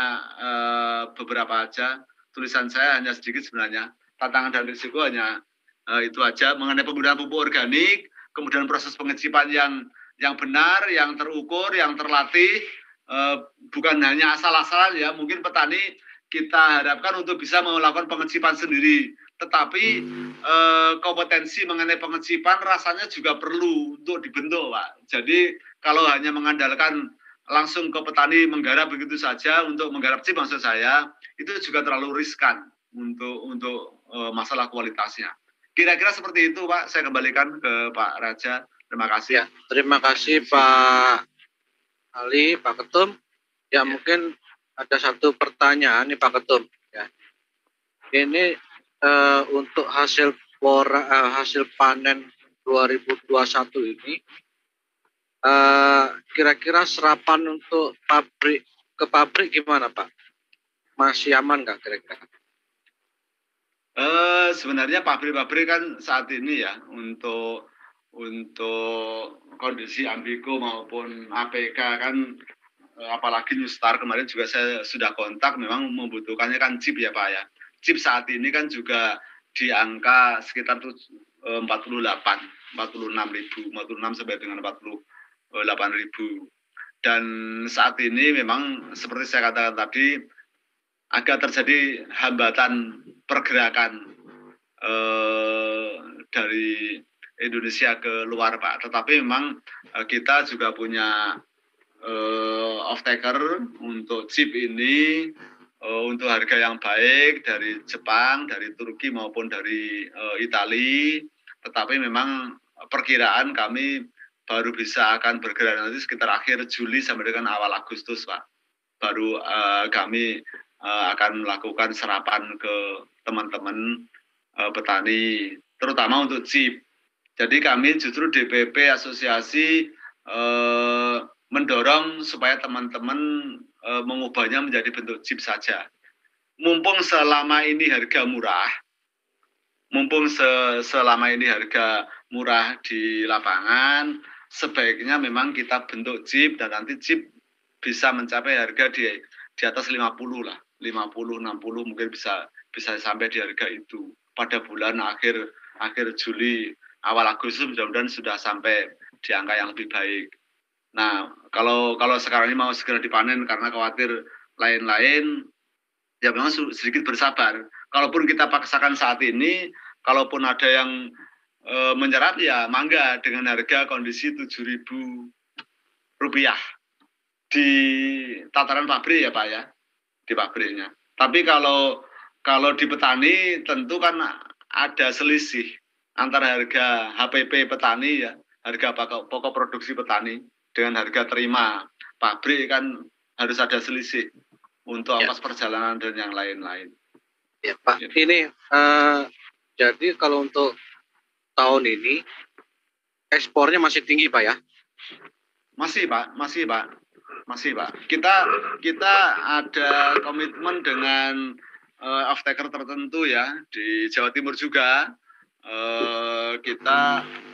beberapa aja. Tulisan saya hanya sedikit sebenarnya. Tantangan dan risiko hanya itu aja. Mengenai penggunaan pupuk organik, kemudian proses pengecipan yang benar, yang terukur, yang terlatih, bukan hanya asal-asalan ya. Mungkin petani kita harapkan untuk bisa melakukan pengecipan sendiri, tetapi kompetensi mengenai pengecipan rasanya juga perlu untuk dibentuk, Pak. Jadi kalau hanya mengandalkan langsung ke petani menggarap begitu saja untuk menggarap chip, maksud saya, itu juga terlalu riskan untuk masalah kualitasnya. Kira-kira seperti itu, Pak. Saya kembalikan ke Pak Raja. Terima kasih. Ya, terima kasih Pak Ali, Pak Ketum. Ya, mungkin ada satu pertanyaan nih Pak Ketum. Ya. Ini untuk hasil panen 2021 ini, kira-kira serapan untuk ke pabrik gimana Pak? Masih aman nggak kira-kira? Sebenarnya pabrik-pabrik kan saat ini ya untuk kondisi Ambico maupun APK kan, apalagi New Star kemarin juga saya sudah kontak, memang membutuhkannya kan chip ya Pak ya. Chip saat ini kan juga di angka sekitar 46.000 sampai dengan 48.000. Dan saat ini memang seperti saya katakan tadi agak terjadi hambatan pergerakan dari Indonesia ke luar Pak, tetapi memang kita juga punya off taker untuk chip ini untuk harga yang baik dari Jepang, dari Turki maupun dari Italia. Tetapi memang perkiraan kami baru bisa akan bergerak nanti sekitar akhir Juli sampai dengan awal Agustus Pak. Baru kami akan melakukan serapan ke teman-teman petani, terutama untuk chip. Jadi kami justru DPP asosiasi mendorong supaya teman-teman mengubahnya menjadi bentuk chip saja. mumpung selama ini harga murah, di lapangan, sebaiknya memang kita bentuk JIP, dan nanti JIP bisa mencapai harga di atas 50 lah, 50, 60 mungkin bisa sampai di harga itu. Pada bulan akhir Juli, awal Agustus mudah-mudahan sudah sampai di angka yang lebih baik. Nah, kalau sekarang ini mau segera dipanen karena khawatir lain-lain, ya memang sedikit bersabar. Kalaupun kita paksakan saat ini, kalaupun ada yang menjerat, ya mangga dengan harga kondisi Rp7.000 di tataran pabrik ya Pak ya, di pabriknya. Tapi kalau di petani tentu kan ada selisih antara harga HPP petani ya, harga pokok produksi petani dengan harga terima pabrik, kan harus ada selisih untuk ongkos perjalanan dan yang lain-lain. Ya Pak, ya. Ini jadi kalau untuk tahun ini ekspornya masih tinggi Pak ya? Masih Pak. Kita ada komitmen dengan off-taker tertentu ya, di Jawa Timur juga. Kita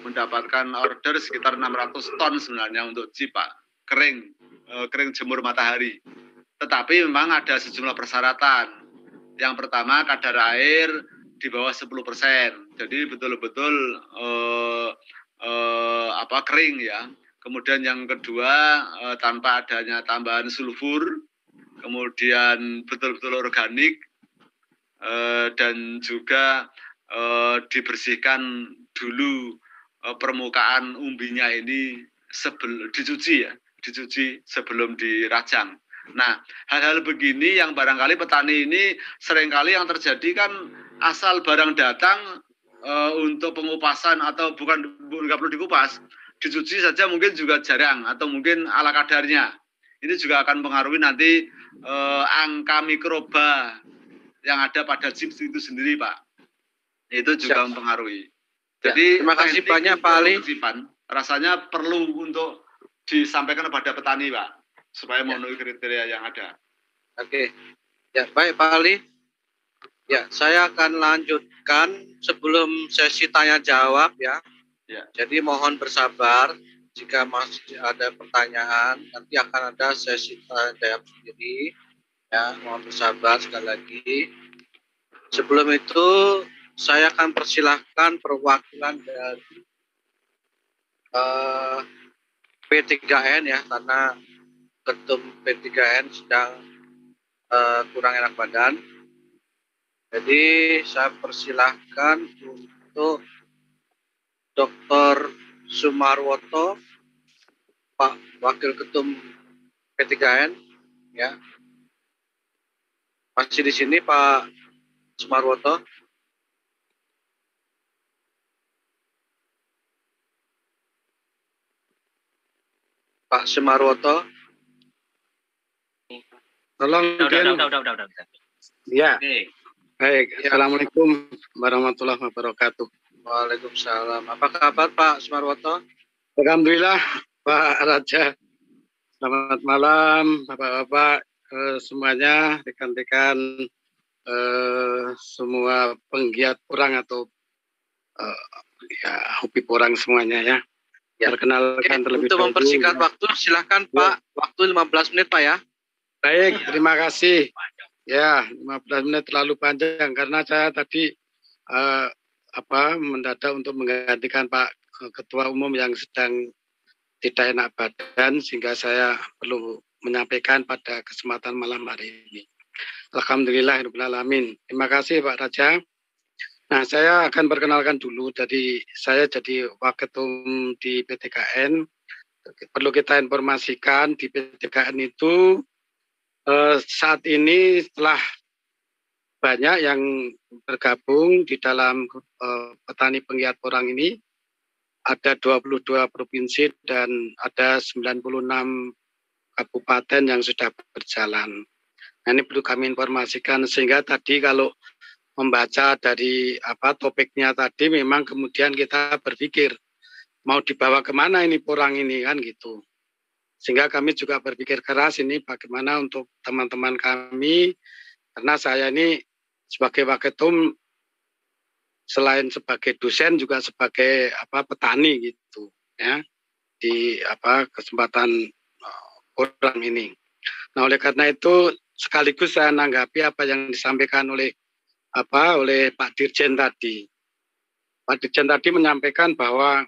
mendapatkan order sekitar 600 ton sebenarnya untuk JIP Pak, kering jemur matahari. Tetapi memang ada sejumlah persyaratan. Yang pertama, kadar air di bawah 10%. Jadi betul-betul kering ya. Kemudian yang kedua, tanpa adanya tambahan sulfur. Kemudian betul-betul organik. Dan juga dibersihkan dulu permukaan umbinya ini, dicuci sebelum dirajang. Nah, hal-hal begini yang barangkali petani ini seringkali yang terjadi kan asal barang datang untuk pengupasan, atau nggak perlu dikupas, dicuci saja mungkin juga jarang, atau mungkin ala kadarnya. Ini juga akan mempengaruhi nanti angka mikroba yang ada pada chips itu sendiri Pak, itu juga mempengaruhi. Jadi terima kasih banyak Pak Ali. Rasanya perlu untuk disampaikan kepada petani Pak, supaya memenuhi kriteria yang ada. Oke, ya baik Pak Ali. Ya, saya akan lanjutkan sebelum sesi tanya jawab ya. Ya. Jadi mohon bersabar, jika masih ada pertanyaan nanti akan ada sesi tanya jawab sendiri. Ya, mohon bersabar sekali lagi. Sebelum itu, saya akan persilahkan perwakilan dari P3N ya, karena ketum P3N sedang kurang enak badan. Jadi, saya persilahkan untuk Dr. Sumarwoto, Pak Wakil Ketum P3N, ya. Masih di sini Pak Sumarwoto? Pak Sumarwoto? Tolong. Udah. Ya. Okay. Baik. Assalamualaikum warahmatullahi wabarakatuh. Waalaikumsalam. Apa kabar Pak Sumarwoto? Alhamdulillah Pak Raja. Selamat malam Bapak-Bapak. Semuanya, rekan-rekan, semua penggiat porang atau hobi porang semuanya ya. Perkenalkan terlebih dahulu. Untuk mempersingkat waktu, silahkan Pak. Waktu 15 menit Pak ya. Baik, terima kasih. Ya, 15 menit terlalu panjang karena saya tadi mendadak untuk menggantikan Pak Ketua Umum yang sedang tidak enak badan, sehingga saya perlu menyampaikan pada kesempatan malam hari ini. Alhamdulillahirrahmanirrahim. Terima kasih Pak Raja. Nah, saya akan perkenalkan dulu, saya jadi waketum di PTKN. Perlu kita informasikan di PTKN itu saat ini telah banyak yang bergabung di dalam petani penggiat porang ini. Ada 22 provinsi dan ada 96 kabupaten yang sudah berjalan. Nah, ini perlu kami informasikan, sehingga tadi kalau membaca dari topiknya tadi, memang kemudian kita berpikir mau dibawa kemana ini porang ini kan gitu. Sehingga kami juga berpikir keras ini bagaimana untuk teman-teman kami Karena saya ini sebagai waketum selain sebagai dosen juga sebagai petani gitu ya di kesempatan program ini. Nah, oleh karena itu sekaligus saya menanggapi apa yang disampaikan oleh Pak Dirjen tadi. Pak Dirjen tadi menyampaikan bahwa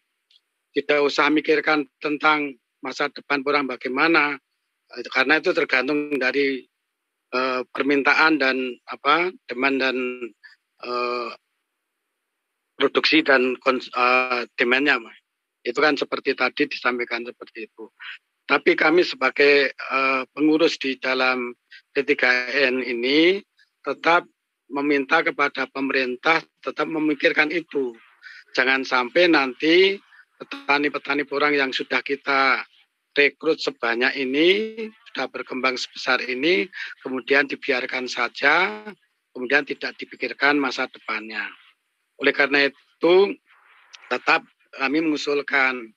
tidak usah mikirkan tentang masa depan Porang bagaimana, karena itu tergantung dari permintaan dan demand dan produksi dan demandnya. Itu kan seperti tadi disampaikan seperti itu. Tapi kami sebagai pengurus di dalam P3N ini tetap meminta kepada pemerintah tetap memikirkan itu. Jangan sampai nanti petani-petani Porang yang sudah kita rekrut sebanyak ini, sudah berkembang sebesar ini, kemudian dibiarkan saja, kemudian tidak dipikirkan masa depannya. Oleh karena itu, tetap kami mengusulkan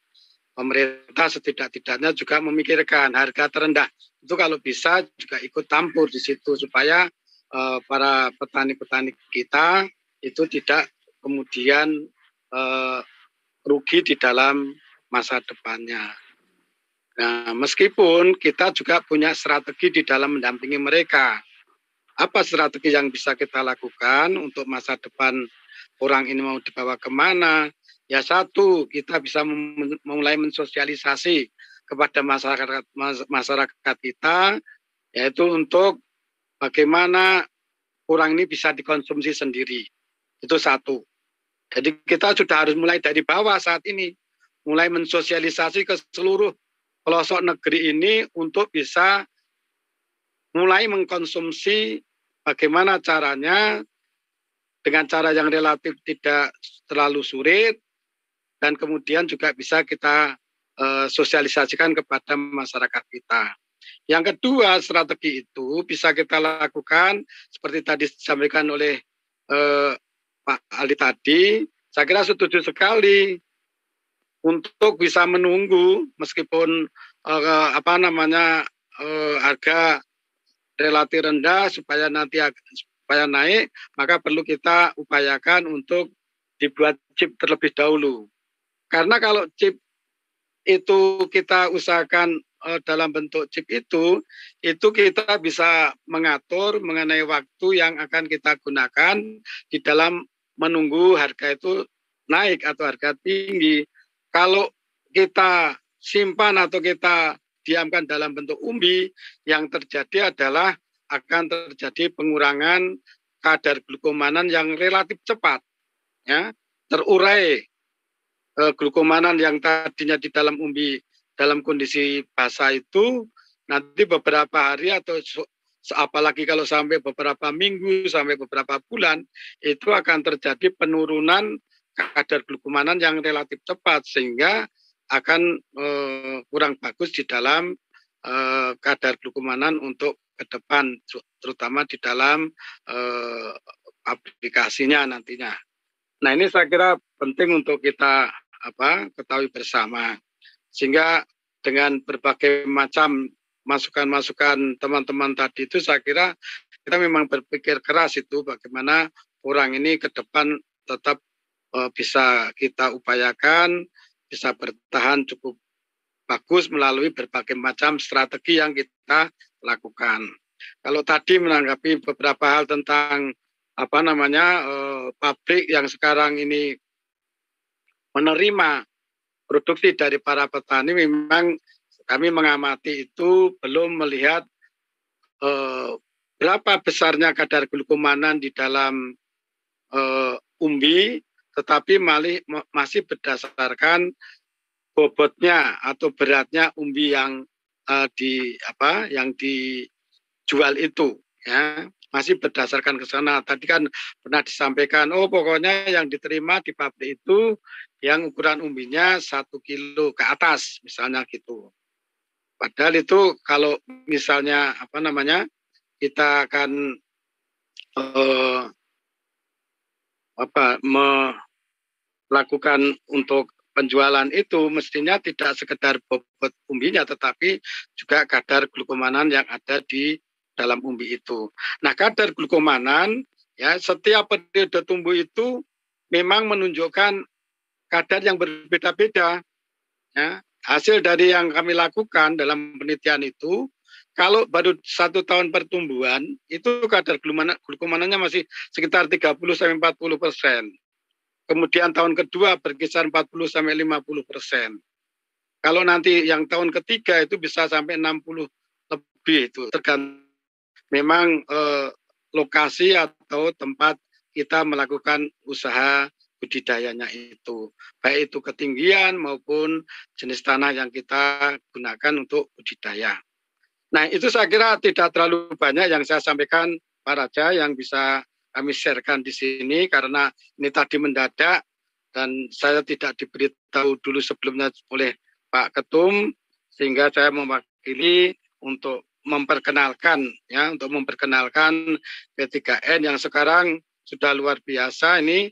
pemerintah setidak-tidaknya juga memikirkan harga terendah. Itu kalau bisa juga ikut campur di situ supaya para petani-petani kita itu tidak kemudian rugi di dalam masa depannya. Nah, meskipun kita juga punya strategi di dalam mendampingi mereka. Apa strategi yang bisa kita lakukan untuk masa depan Porang ini mau dibawa kemana? Ya satu, kita bisa mulai mensosialisasi kepada masyarakat kita, yaitu untuk bagaimana Porang ini bisa dikonsumsi sendiri. Itu satu. Jadi kita sudah harus mulai dari bawah saat ini, mulai mensosialisasi ke seluruh pelosok negeri ini untuk bisa mulai mengkonsumsi bagaimana caranya dengan cara yang relatif tidak terlalu sulit, dan kemudian juga bisa kita sosialisasikan kepada masyarakat kita. Yang kedua, strategi itu bisa kita lakukan seperti tadi disampaikan oleh Pak Ali tadi. Saya kira setuju sekali untuk bisa menunggu meskipun harga relatif rendah supaya nanti supaya naik, maka perlu kita upayakan untuk dibuat chip terlebih dahulu. Karena kalau chip itu kita usahakan dalam bentuk chip itu kita bisa mengatur mengenai waktu yang akan kita gunakan di dalam menunggu harga itu naik atau harga tinggi. Kalau kita simpan atau kita diamkan dalam bentuk umbi, yang terjadi adalah akan terjadi pengurangan kadar glukomanan yang relatif cepat. Ya, terurai glukomanan yang tadinya di dalam umbi dalam kondisi basah itu nanti beberapa hari atau apalagi kalau sampai beberapa minggu sampai beberapa bulan itu akan terjadi penurunan kadar glukomanan yang relatif cepat, sehingga akan kurang bagus di dalam kadar glukomanan untuk ke depan, terutama di dalam aplikasinya nantinya. Nah, ini saya kira penting untuk kita ketahui bersama, sehingga dengan berbagai macam masukan-masukan teman-teman tadi itu saya kira kita memang berpikir keras itu bagaimana Porang ini ke depan tetap bisa kita upayakan bisa bertahan cukup bagus melalui berbagai macam strategi yang kita lakukan. Kalau tadi menanggapi beberapa hal tentang pabrik yang sekarang ini menerima produksi dari para petani, memang kami mengamati itu belum melihat berapa besarnya kadar glukomanan di dalam umbi, tetapi masih berdasarkan bobotnya atau beratnya umbi yang yang dijual itu, ya. Masih berdasarkan ke sana. Tadi kan pernah disampaikan, pokoknya yang diterima di pabrik itu yang ukuran umbinya 1 kilo ke atas, misalnya gitu. Padahal itu kalau misalnya kita akan melakukan untuk penjualan itu mestinya tidak sekedar bobot umbinya, tetapi juga kadar glukomanan yang ada di dalam umbi itu. Nah, kadar glukomanan ya setiap periode tumbuh itu memang menunjukkan kadar yang berbeda-beda. Ya, hasil dari yang kami lakukan dalam penelitian itu, kalau baru 1 tahun pertumbuhan, itu kadar glukomanannya masih sekitar 30–40%. Kemudian tahun kedua berkisar 40–50%. Kalau nanti yang tahun ketiga itu bisa sampai 60 lebih itu. Tergantung memang lokasi atau tempat kita melakukan usaha budidayanya itu, baik itu ketinggian maupun jenis tanah yang kita gunakan untuk budidaya. Nah, itu saya kira tidak terlalu banyak yang saya sampaikan, Pak Raja, yang bisa kami sharekan di sini, karena ini tadi mendadak dan saya tidak diberitahu dulu sebelumnya oleh Pak Ketum, sehingga saya mewakili untuk memperkenalkan, ya, untuk memperkenalkan P3N yang sekarang sudah luar biasa ini.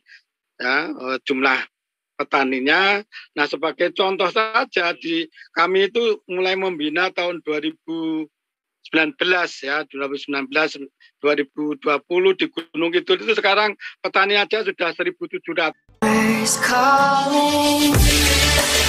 Ya, jumlah petaninya. Nah, sebagai contoh saja, di kami itu mulai membina tahun 2019 ya, 2019, 2020 di Gunung Kidul itu sekarang petani aja sudah 1.700.